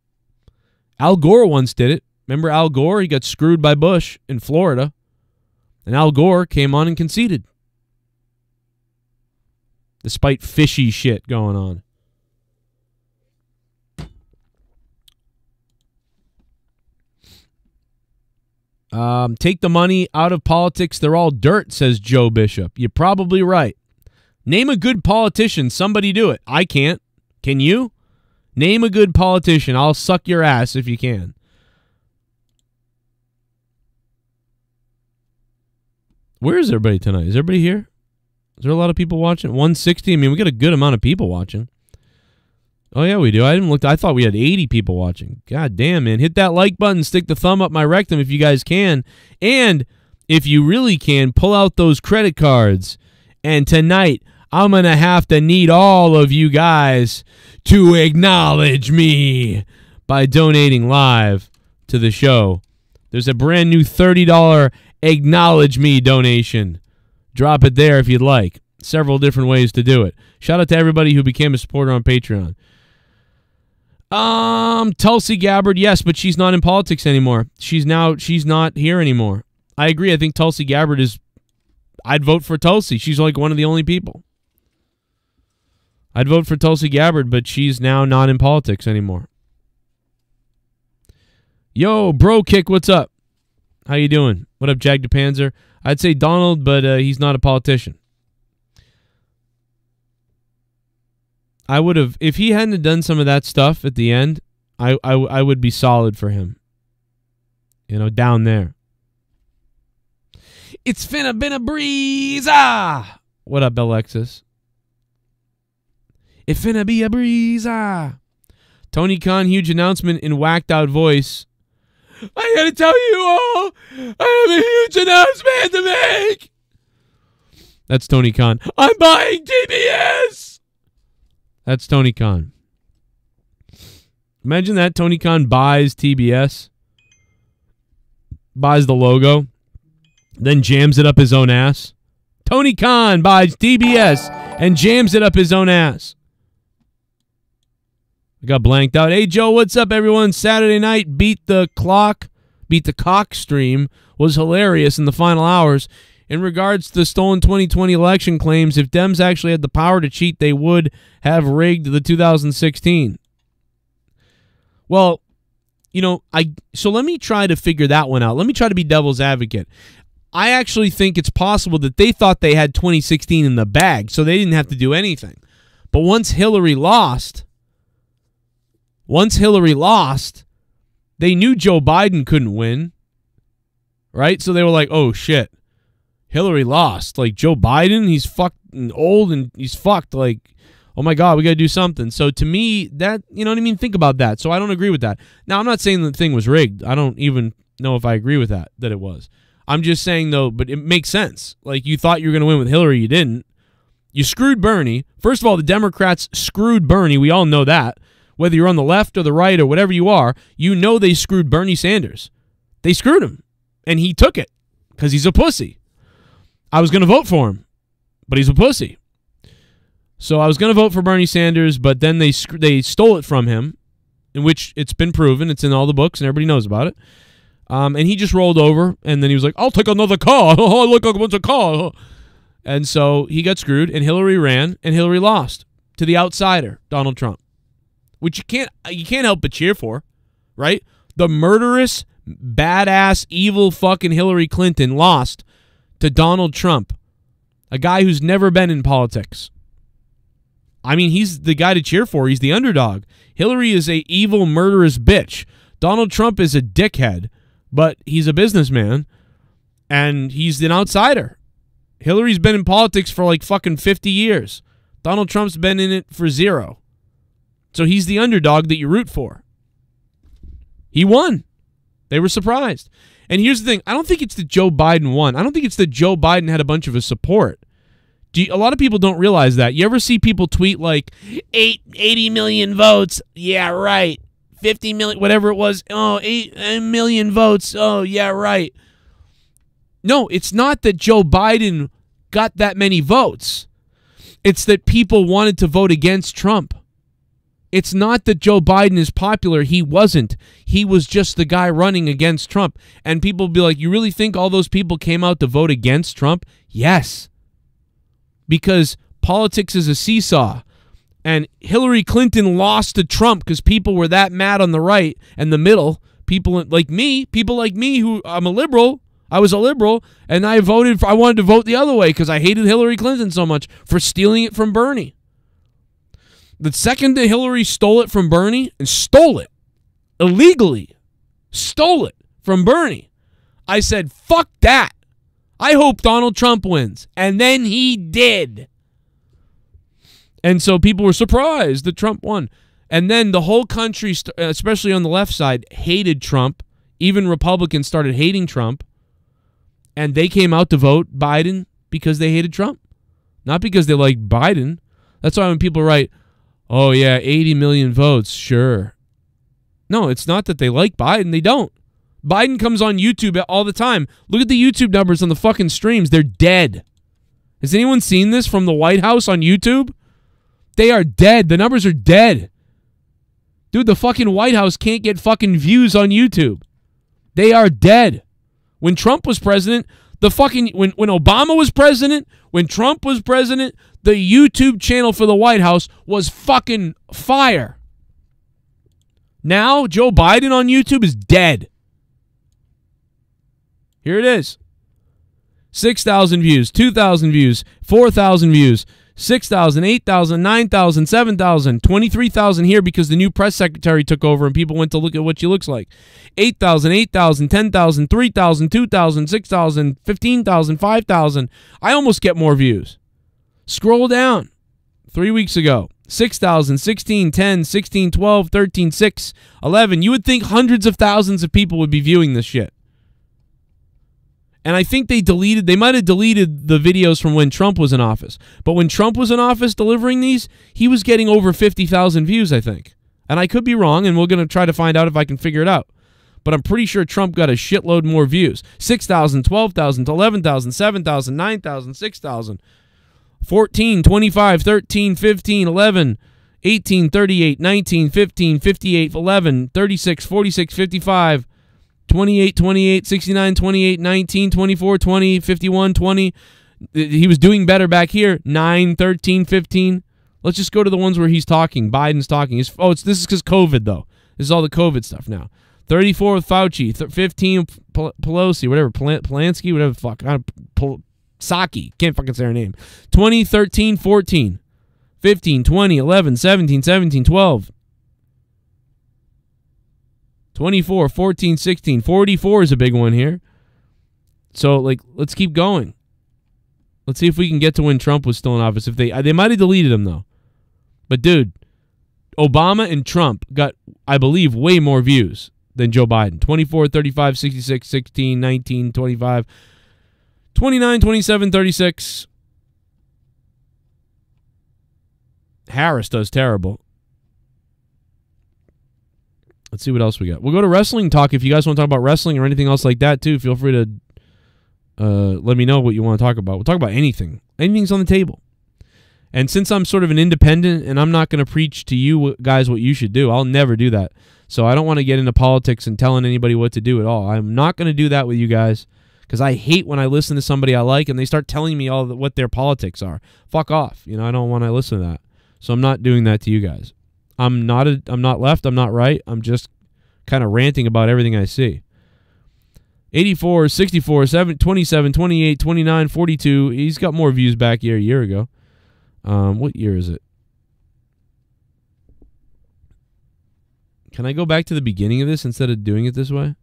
Al Gore once did it. Remember Al Gore? He got screwed by Bush in Florida. And Al Gore came on and conceded. Despite fishy shit going on. Um, take the money out of politics. They're all dirt, says Joe Bishop. You're probably right. Name a good politician. Somebody do it. I can't. Can you? Name a good politician. I'll suck your ass if you can. Where is everybody tonight? Is everybody here? Is there a lot of people watching? one sixty? I mean, we got a good amount of people watching. Oh, yeah, we do. I didn't look. I thought we had eighty people watching. God damn, man. Hit that like button. Stick the thumb up my rectum if you guys can. And if you really can, pull out those credit cards. And tonight, I'm going to have to need all of you guys to acknowledge me by donating live to the show. There's a brand new thirty dollar Acknowledge Me donation. Drop it there if you'd like. Several different ways to do it. Shout out to everybody who became a supporter on Patreon. Um, Tulsi Gabbard, yes, but she's not in politics anymore. She's now she's not here anymore. I agree. I think Tulsi Gabbard is. I'd vote for Tulsi. She's like one of the only people. I'd vote for Tulsi Gabbard, but she's now not in politics anymore. Yo, Bro Kick, what's up? How you doing? What up, Jag DePanzer? I'd say Donald, but uh, he's not a politician. I would have, if he hadn't done some of that stuff at the end, I, I, I would be solid for him. You know, down there. It's finna been a breeze. Ah! What up, Alexis? It finna be a breeze. Ah! Tony Khan, huge announcement in whacked out voice. I gotta tell you all, I have a huge announcement to make. That's Tony Khan. I'm buying T B S. That's Tony Khan. Imagine that. Tony Khan buys T B S, buys the logo, then jams it up his own ass. Tony Khan buys T B S and jams it up his own ass. I got blanked out. Hey, Joe, what's up, everyone? Saturday night, beat the clock, beat the cock stream was hilarious in the final hours. In regards to the stolen twenty twenty election claims, if Dems actually had the power to cheat, they would have rigged the two thousand sixteen. Well, you know, I so let me try to figure that one out. Let me try to be devil's advocate. I actually think it's possible that they thought they had twenty sixteen in the bag, so they didn't have to do anything. But once Hillary lost, once Hillary lost, they knew Joe Biden couldn't win, right? So they were like, oh, shit. Hillary lost. Like, Joe Biden, he's fucked and old and he's fucked. Like, oh, my God, we got to do something. So, to me, that, you know what I mean? Think about that. So, I don't agree with that. Now, I'm not saying the thing was rigged. I don't even know if I agree with that, that it was. I'm just saying, though, but it makes sense. Like, you thought you were going to win with Hillary. You didn't. You screwed Bernie. First of all, the Democrats screwed Bernie. We all know that. Whether you're on the left or the right or whatever you are, you know they screwed Bernie Sanders. They screwed him, and he took it because he's a pussy. I was going to vote for him, but he's a pussy. So I was going to vote for Bernie Sanders, but then they they stole it from him, in which it's been proven. It's in all the books, and everybody knows about it. Um, and he just rolled over, and then he was like, I'll take another car. I look like a bunch of car. And so he got screwed, and Hillary ran, and Hillary lost to the outsider, Donald Trump, which you can't, you can't help but cheer for, right? The murderous, badass, evil fucking Hillary Clinton lost to Donald Trump, a guy who's never been in politics. I mean, he's the guy to cheer for. He's the underdog. Hillary is a evil, murderous bitch. Donald Trump is a dickhead, but he's a businessman, and he's an outsider. Hillary's been in politics for like fucking fifty years. Donald Trump's been in it for zero. So he's the underdog that you root for. He won. They were surprised. And here's the thing. I don't think it's that Joe Biden won. I don't think it's that Joe Biden had a bunch of his support. Do you, a lot of people don't realize that. You ever see people tweet like, eighty million votes. Yeah, right. fifty million, whatever it was. Oh, eight million votes. Oh, yeah, right. No, it's not that Joe Biden got that many votes. It's that people wanted to vote against Trump. It's not that Joe Biden is popular. He wasn't. He was just the guy running against Trump. And people be like, you really think all those people came out to vote against Trump? Yes. Because politics is a seesaw. And Hillary Clinton lost to Trump because people were that mad on the right and the middle. People like me, people like me who I'm a liberal. I was a liberal and I voted for, I wanted to vote the other way because I hated Hillary Clinton so much for stealing it from Bernie. The second that Hillary stole it from Bernie and stole it illegally, stole it from Bernie, I said, fuck that. I hope Donald Trump wins. And then he did. And so people were surprised that Trump won. And then the whole country, especially on the left side, hated Trump. Even Republicans started hating Trump. And they came out to vote Biden because they hated Trump. Not because they liked Biden. That's why when people write, oh, yeah, eighty million votes, sure. No, it's not that they like Biden. They don't. Biden comes on YouTube all the time. Look at the YouTube numbers on the fucking streams. They're dead. Has anyone seen this from the White House on YouTube? They are dead. The numbers are dead. Dude, the fucking White House can't get fucking views on YouTube. They are dead. When Trump was president, the fucking, when, when Obama was president, when Trump was president, the YouTube channel for the White House was fucking fire. Now, Joe Biden on YouTube is dead. Here it is. six thousand views, two thousand views, four thousand views, six thousand, eight thousand, nine thousand, seven thousand, twenty-three thousand here because the new press secretary took over and people went to look at what she looks like. eight thousand, eight thousand, ten thousand, three thousand, two thousand, six thousand, fifteen thousand, five thousand. I almost get more views. Scroll down. Three weeks ago, six thousand, sixteen, ten, sixteen, twelve, thirteen, six, eleven. You would think hundreds of thousands of people would be viewing this shit. And I think they deleted, they might have deleted the videos from when Trump was in office. But when Trump was in office delivering these, he was getting over fifty thousand views, I think. And I could be wrong, and we're going to try to find out if I can figure it out. But I'm pretty sure Trump got a shitload more views. six thousand, twelve thousand, eleven thousand, seven thousand, nine thousand, six thousand, fourteen, twenty-five, thirteen, fifteen, eleven, eighteen, thirty-eight, nineteen, fifteen, fifty-eight, eleven, thirty-six, forty-six, fifty-five, twenty-eight, twenty-eight, sixty-nine, twenty-eight, nineteen, twenty-four, twenty, fifty-one, twenty. He was doing better back here. nine, thirteen, fifteen. Let's just go to the ones where he's talking. Biden's talking. It's, oh, it's, this is because COVID, though. This is all the COVID stuff now. thirty-four with Fauci. Th fifteen, P Pelosi, whatever. Pl Polanski, whatever the fuck. Psaki. Can't fucking say her name. twenty, thirteen, fourteen. fifteen, twenty, eleven, seventeen, seventeen, twelve. twenty-four, fourteen, sixteen, forty-four is a big one here. So, like, let's keep going. Let's see if we can get to when Trump was still in office. If they they might have deleted him, though. But, dude, Obama and Trump got, I believe, way more views than Joe Biden. twenty-four, thirty-five, sixty-six, sixteen, nineteen, twenty-five, twenty-nine, twenty-seven, thirty-six. Harris does terrible. Let's see what else we got. We'll go to wrestling talk. If you guys want to talk about wrestling or anything else like that, too, feel free to uh, let me know what you want to talk about. We'll talk about anything. Anything's on the table. And since I'm sort of an independent and I'm not going to preach to you guys what you should do, I'll never do that. So I don't want to get into politics and telling anybody what to do at all. I'm not going to do that with you guys because I hate when I listen to somebody I like and they start telling me all the, what their politics are. Fuck off. You know, I don't want to listen to that. So I'm not doing that to you guys. I'm not a, I'm not left, I'm not right. I'm just kind of ranting about everything I see. eighty-four, sixty-four, seven, twenty-seven, twenty-eight, twenty-nine, forty-two. He's got more views back here a year ago. Um, what year is it? Can I go back to the beginning of this instead of doing it this way?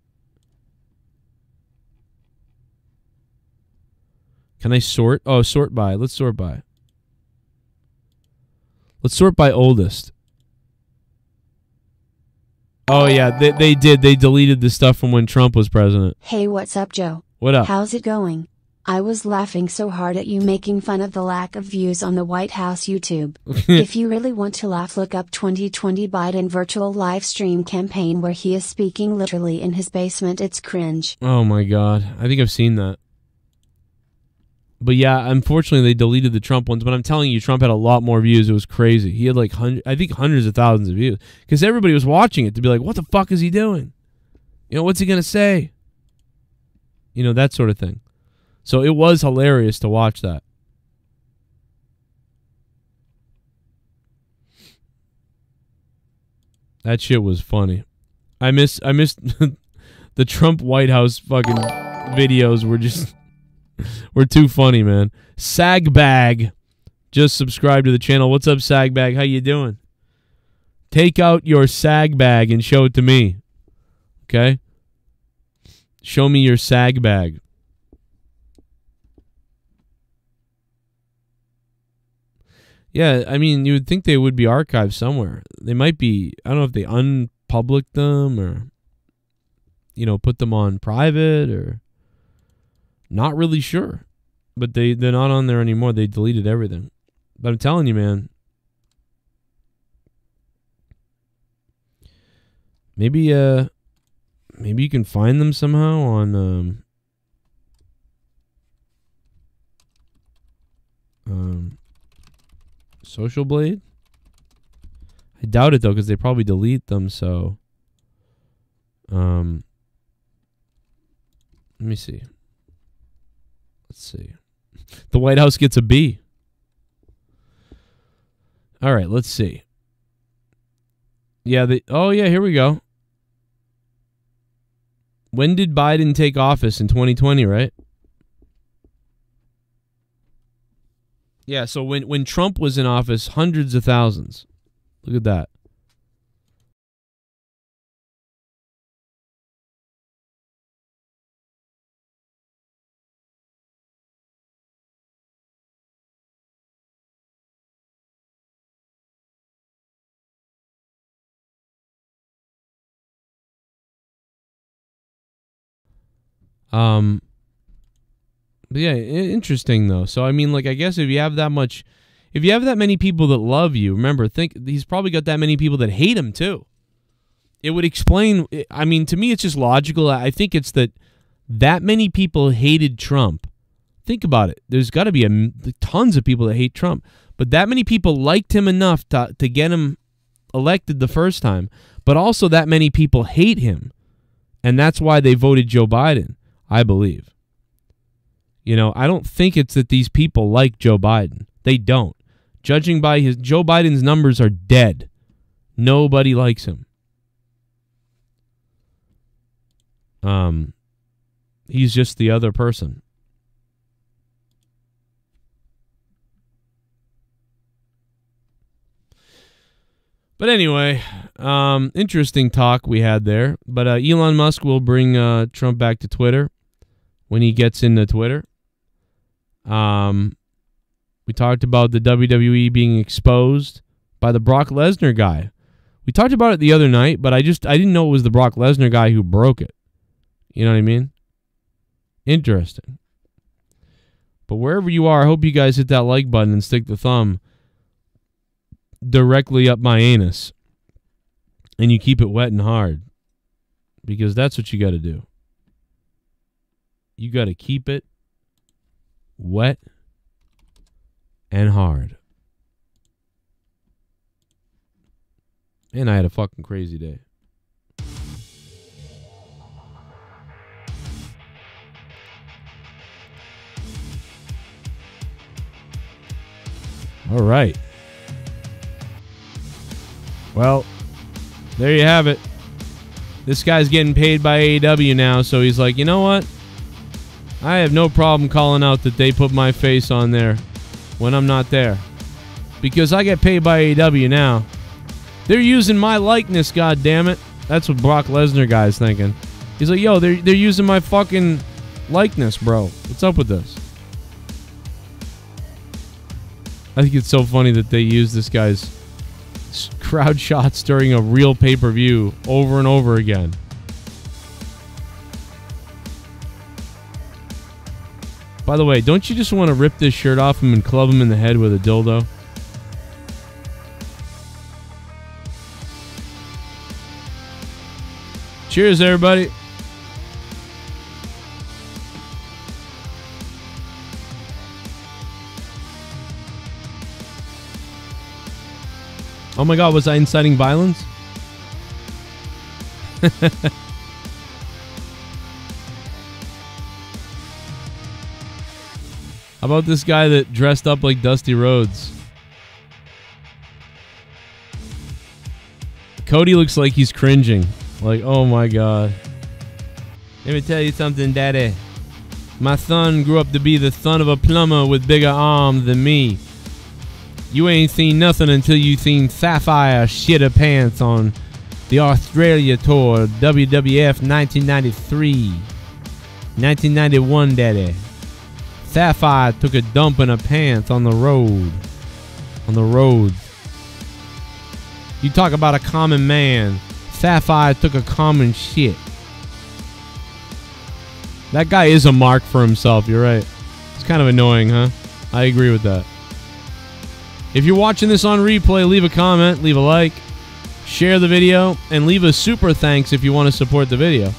Can I sort? Oh, sort by. Let's sort by. Let's sort by oldest. Oh, yeah, they, they did. They deleted the stuff from when Trump was president. Hey, what's up, Joe? What up? How's it going? I was laughing so hard at you making fun of the lack of views on the White House YouTube. If you really want to laugh, look up twenty twenty Biden virtual live stream campaign where he is speaking literally in his basement. It's cringe. Oh, my God. I think I've seen that. But, yeah, unfortunately, they deleted the Trump ones. But I'm telling you, Trump had a lot more views. It was crazy. He had, like, hundred, I think hundreds of thousands of views. Because everybody was watching it to be like, what the fuck is he doing? You know, what's he going to say? You know, that sort of thing. So it was hilarious to watch that. That shit was funny. I miss, I miss the Trump White House fucking videos were just... We're too funny, man. Sagbag just subscribe to the channel. What's up, Sagbag? How you doing? Take out your Sagbag and show it to me. Okay? Show me your Sagbag. Yeah, I mean, you would think they would be archived somewhere. They might be, I don't know if they unpublished them or, you know, put them on private or... Not really sure, but they, they're not on there anymore. They deleted everything. But I'm telling you, man, maybe uh, maybe you can find them somehow on um, um, Social Blade. I doubt it, though, because they probably delete them, so um, let me see. Let's see. The White House gets a B. All right, let's see. Yeah, the oh yeah, here we go. When did Biden take office? In twenty twenty, right? Yeah, so when, when Trump was in office, hundreds of thousands. Look at that. Um, but yeah, interesting though. So, I mean, like, I guess if you have that much, if you have that many people that love you, remember, think he's probably got that many people that hate him too. It would explain, I mean, to me, it's just logical. I think it's that that many people hated Trump. Think about it. There's got to be a, tons of people that hate Trump, but that many people liked him enough to, to get him elected the first time, but also that many people hate him. And that's why they voted Joe Biden. I believe. You know, I don't think it's that these people like Joe Biden. They don't. Judging by his, Joe Biden's numbers are dead. Nobody likes him. Um, he's just the other person. But anyway, um, interesting talk we had there. But uh, Elon Musk will bring uh, Trump back to Twitter. When he gets into Twitter, um, we talked about the W W E being exposed by the Brock Lesnar guy. We talked about it the other night, but I just, I didn't know it was the Brock Lesnar guy who broke it. You know what I mean? Interesting. But wherever you are, I hope you guys hit that like button and stick the thumb directly up my anus. And you keep it wet and hard. Because that's what you got to do. You got to keep it wet and hard. And I had a fucking crazy day. All right. Well, there you have it. This guy's getting paid by A E W now, so he's like, you know what? I have no problem calling out that they put my face on there when I'm not there. Because I get paid by A E W now. They're using my likeness, goddammit. That's what Brock Lesnar guy's thinking. He's like, yo, they're, they're using my fucking likeness, bro. What's up with this? I think it's so funny that they use this guy's crowd shots during a real pay-per-view over and over again. By the way, don't you just want to rip this shirt off him and club him in the head with a dildo? Cheers, everybody. Oh my God, was I inciting violence? How about this guy that dressed up like Dusty Rhodes? Cody looks like he's cringing. Like, oh my God. Let me tell you something, Daddy. My son grew up to be the son of a plumber with bigger arms than me. You ain't seen nothing until you seen Sapphire shit her pants on the Australia tour, W W F nineteen ninety-three. nineteen ninety-one, Daddy. Sapphire took a dump in her pants on the road. On the road. You talk about a common man. Sapphire took a common shit. That guy is a mark for himself, you're right. It's kind of annoying, huh? I agree with that. If you're watching this on replay, leave a comment, leave a like, share the video, and leave a super thanks if you want to support the video.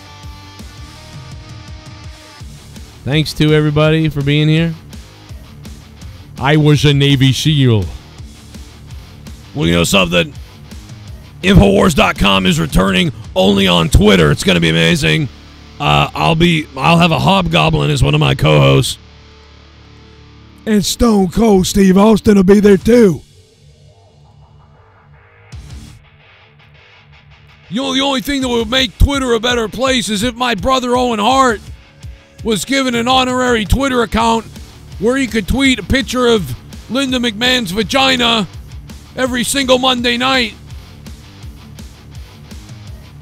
Thanks to everybody for being here. I was a Navy SEAL. Well, you know something? Infowars dot com is returning only on Twitter. It's going to be amazing. Uh, I'll be. I'll have a Hobgoblin as one of my co-hosts. And Stone Cold Steve Austin will be there too. You know, the only thing that would make Twitter a better place is if my brother Owen Hart was given an honorary Twitter account where he could tweet a picture of Linda McMahon's vagina every single Monday night.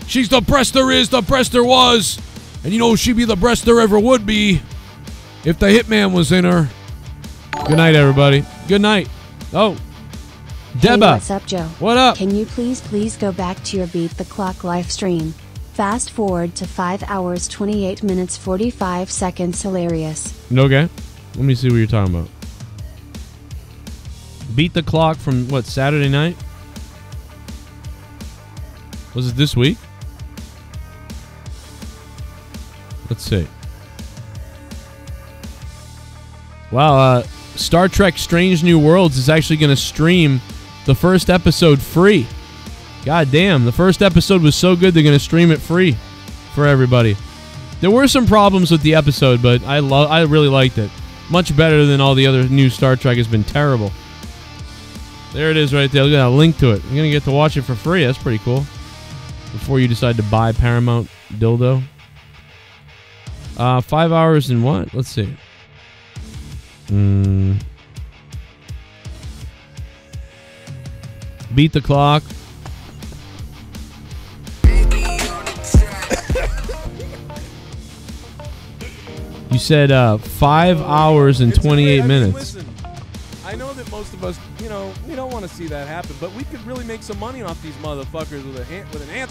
She's the breast there is, the breast there was. And you know, she'd be the breast there ever would be if the Hitman was in her. Good night, everybody. Good night. Oh. Deba. Hey, what's up, Joe? What up? Can you please, please go back to your Beat the Clock live stream? Fast forward to five hours, twenty-eight minutes, forty-five seconds. Hilarious. Okay. Let me see what you're talking about. Beat the Clock from, what, Saturday night? Was it this week? Let's see. Wow, uh, Star Trek Strange New Worlds is actually going to stream the first episode free. God damn, the first episode was so good they're going to stream it free for everybody. There were some problems with the episode, but I lo- I really liked it. Much better than all the other new Star Trek has been terrible. There it is right there. Look at that link to it. You're going to get to watch it for free. That's pretty cool. Before you decide to buy Paramount Dildo. Uh, five hours and what? Let's see. Mm. Beat the Clock. You said uh, five hours and twenty-eight minutes. Listen, I know that most of us, you know, we don't want to see that happen, but we could really make some money off these motherfuckers with, a, with an ant.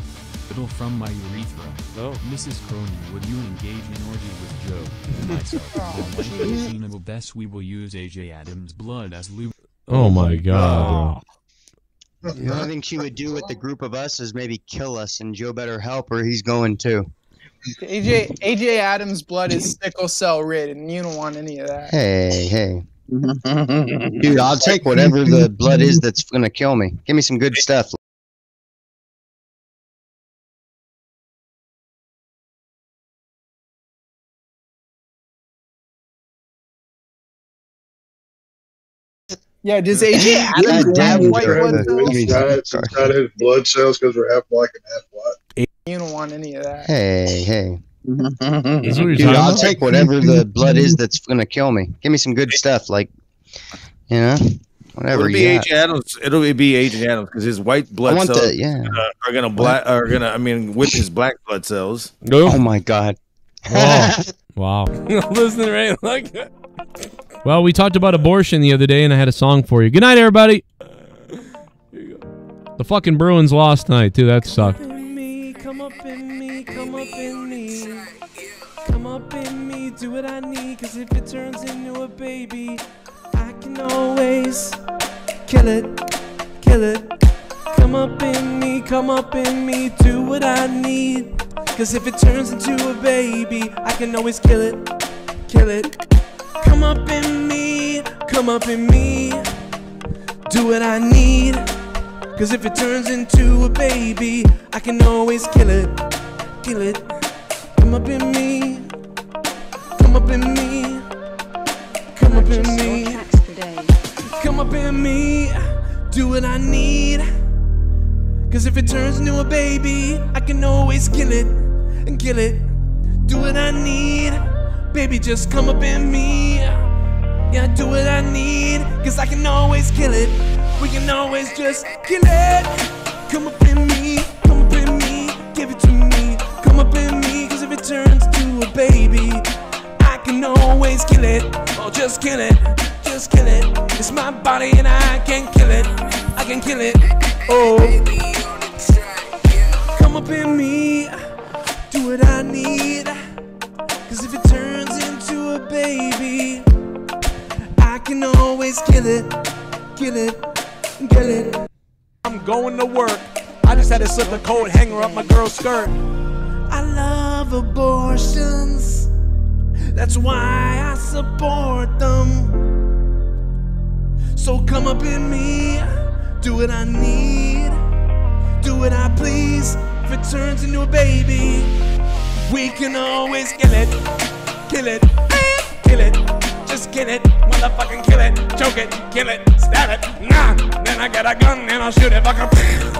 From my urethra. Oh. Missus Cronin, would you engage in orgy with Joe and myself? On reasonable best, we will use A J Adams' blood as lube. Oh my God. Oh. The only thing she would do with the group of us is maybe kill us, and Joe better help or he's going too. A J A J Adams' blood is sickle cell ridden. You don't want any of that. Hey, hey. Dude, I'll take whatever the blood is that's going to kill me. Give me some good stuff. Yeah, does A J Adams have white blood cells? He's got his blood cells because we're half black and half white. You don't want any of that. Hey, hey. Dude, I'll take whatever the blood is that's going to kill me. Give me some good stuff, like, you know, whatever. It'll be A J Adams. It'll be A J Adams because his white blood cells the, yeah. uh, are going to black. Are going to, I mean, whip his black blood cells. Oh my God! Wow! Wow! Listen, right? Like. Well, we talked about abortion the other day, and I had a song for you. Good night, everybody. Uh, here you go. The fucking Bruins lost tonight, too. That sucked. Come up in me, come up in me, come up in me. Come up in me, do what I need, because if it turns into a baby, I can always kill it, kill it. Come up in me, come up in me, do what I need, because if it turns into a baby, I can always kill it, kill it. Come up in me, come up in me, do what I need, cause if it turns into a baby, I can always kill it, kill it. Come up in me, come up in me, come up in me, come up in me, do what I need, cause if it turns into a baby, I can always kill it, and kill it, do what I need. Baby, just come up in me. Yeah, do what I need, cause I can always kill it. We can always just kill it. Come up in me, come up in me, give it to me. Come up in me, cause if it turns to a baby, I can always kill it. Oh, just kill it, just kill it. It's my body and I can kill it, I can kill it. Oh, come up in me, do what I need, cause if it turns into a baby, I can always kill it, kill it, kill it. I'm going to work. I just had to slip the coat hanger up my girl's skirt. I love abortions. That's why I support them. So come up in me, do what I need, do what I please. If it turns into a baby, we can always kill it, kill it, kill it. just get it, motherfucking kill it, choke it, kill it, stab it, nah. Then I get a gun and I'll shoot it, fucking,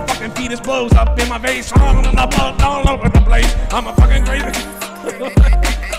fucking fetus blows up in my face, all over the place, I'm a fucking crazy.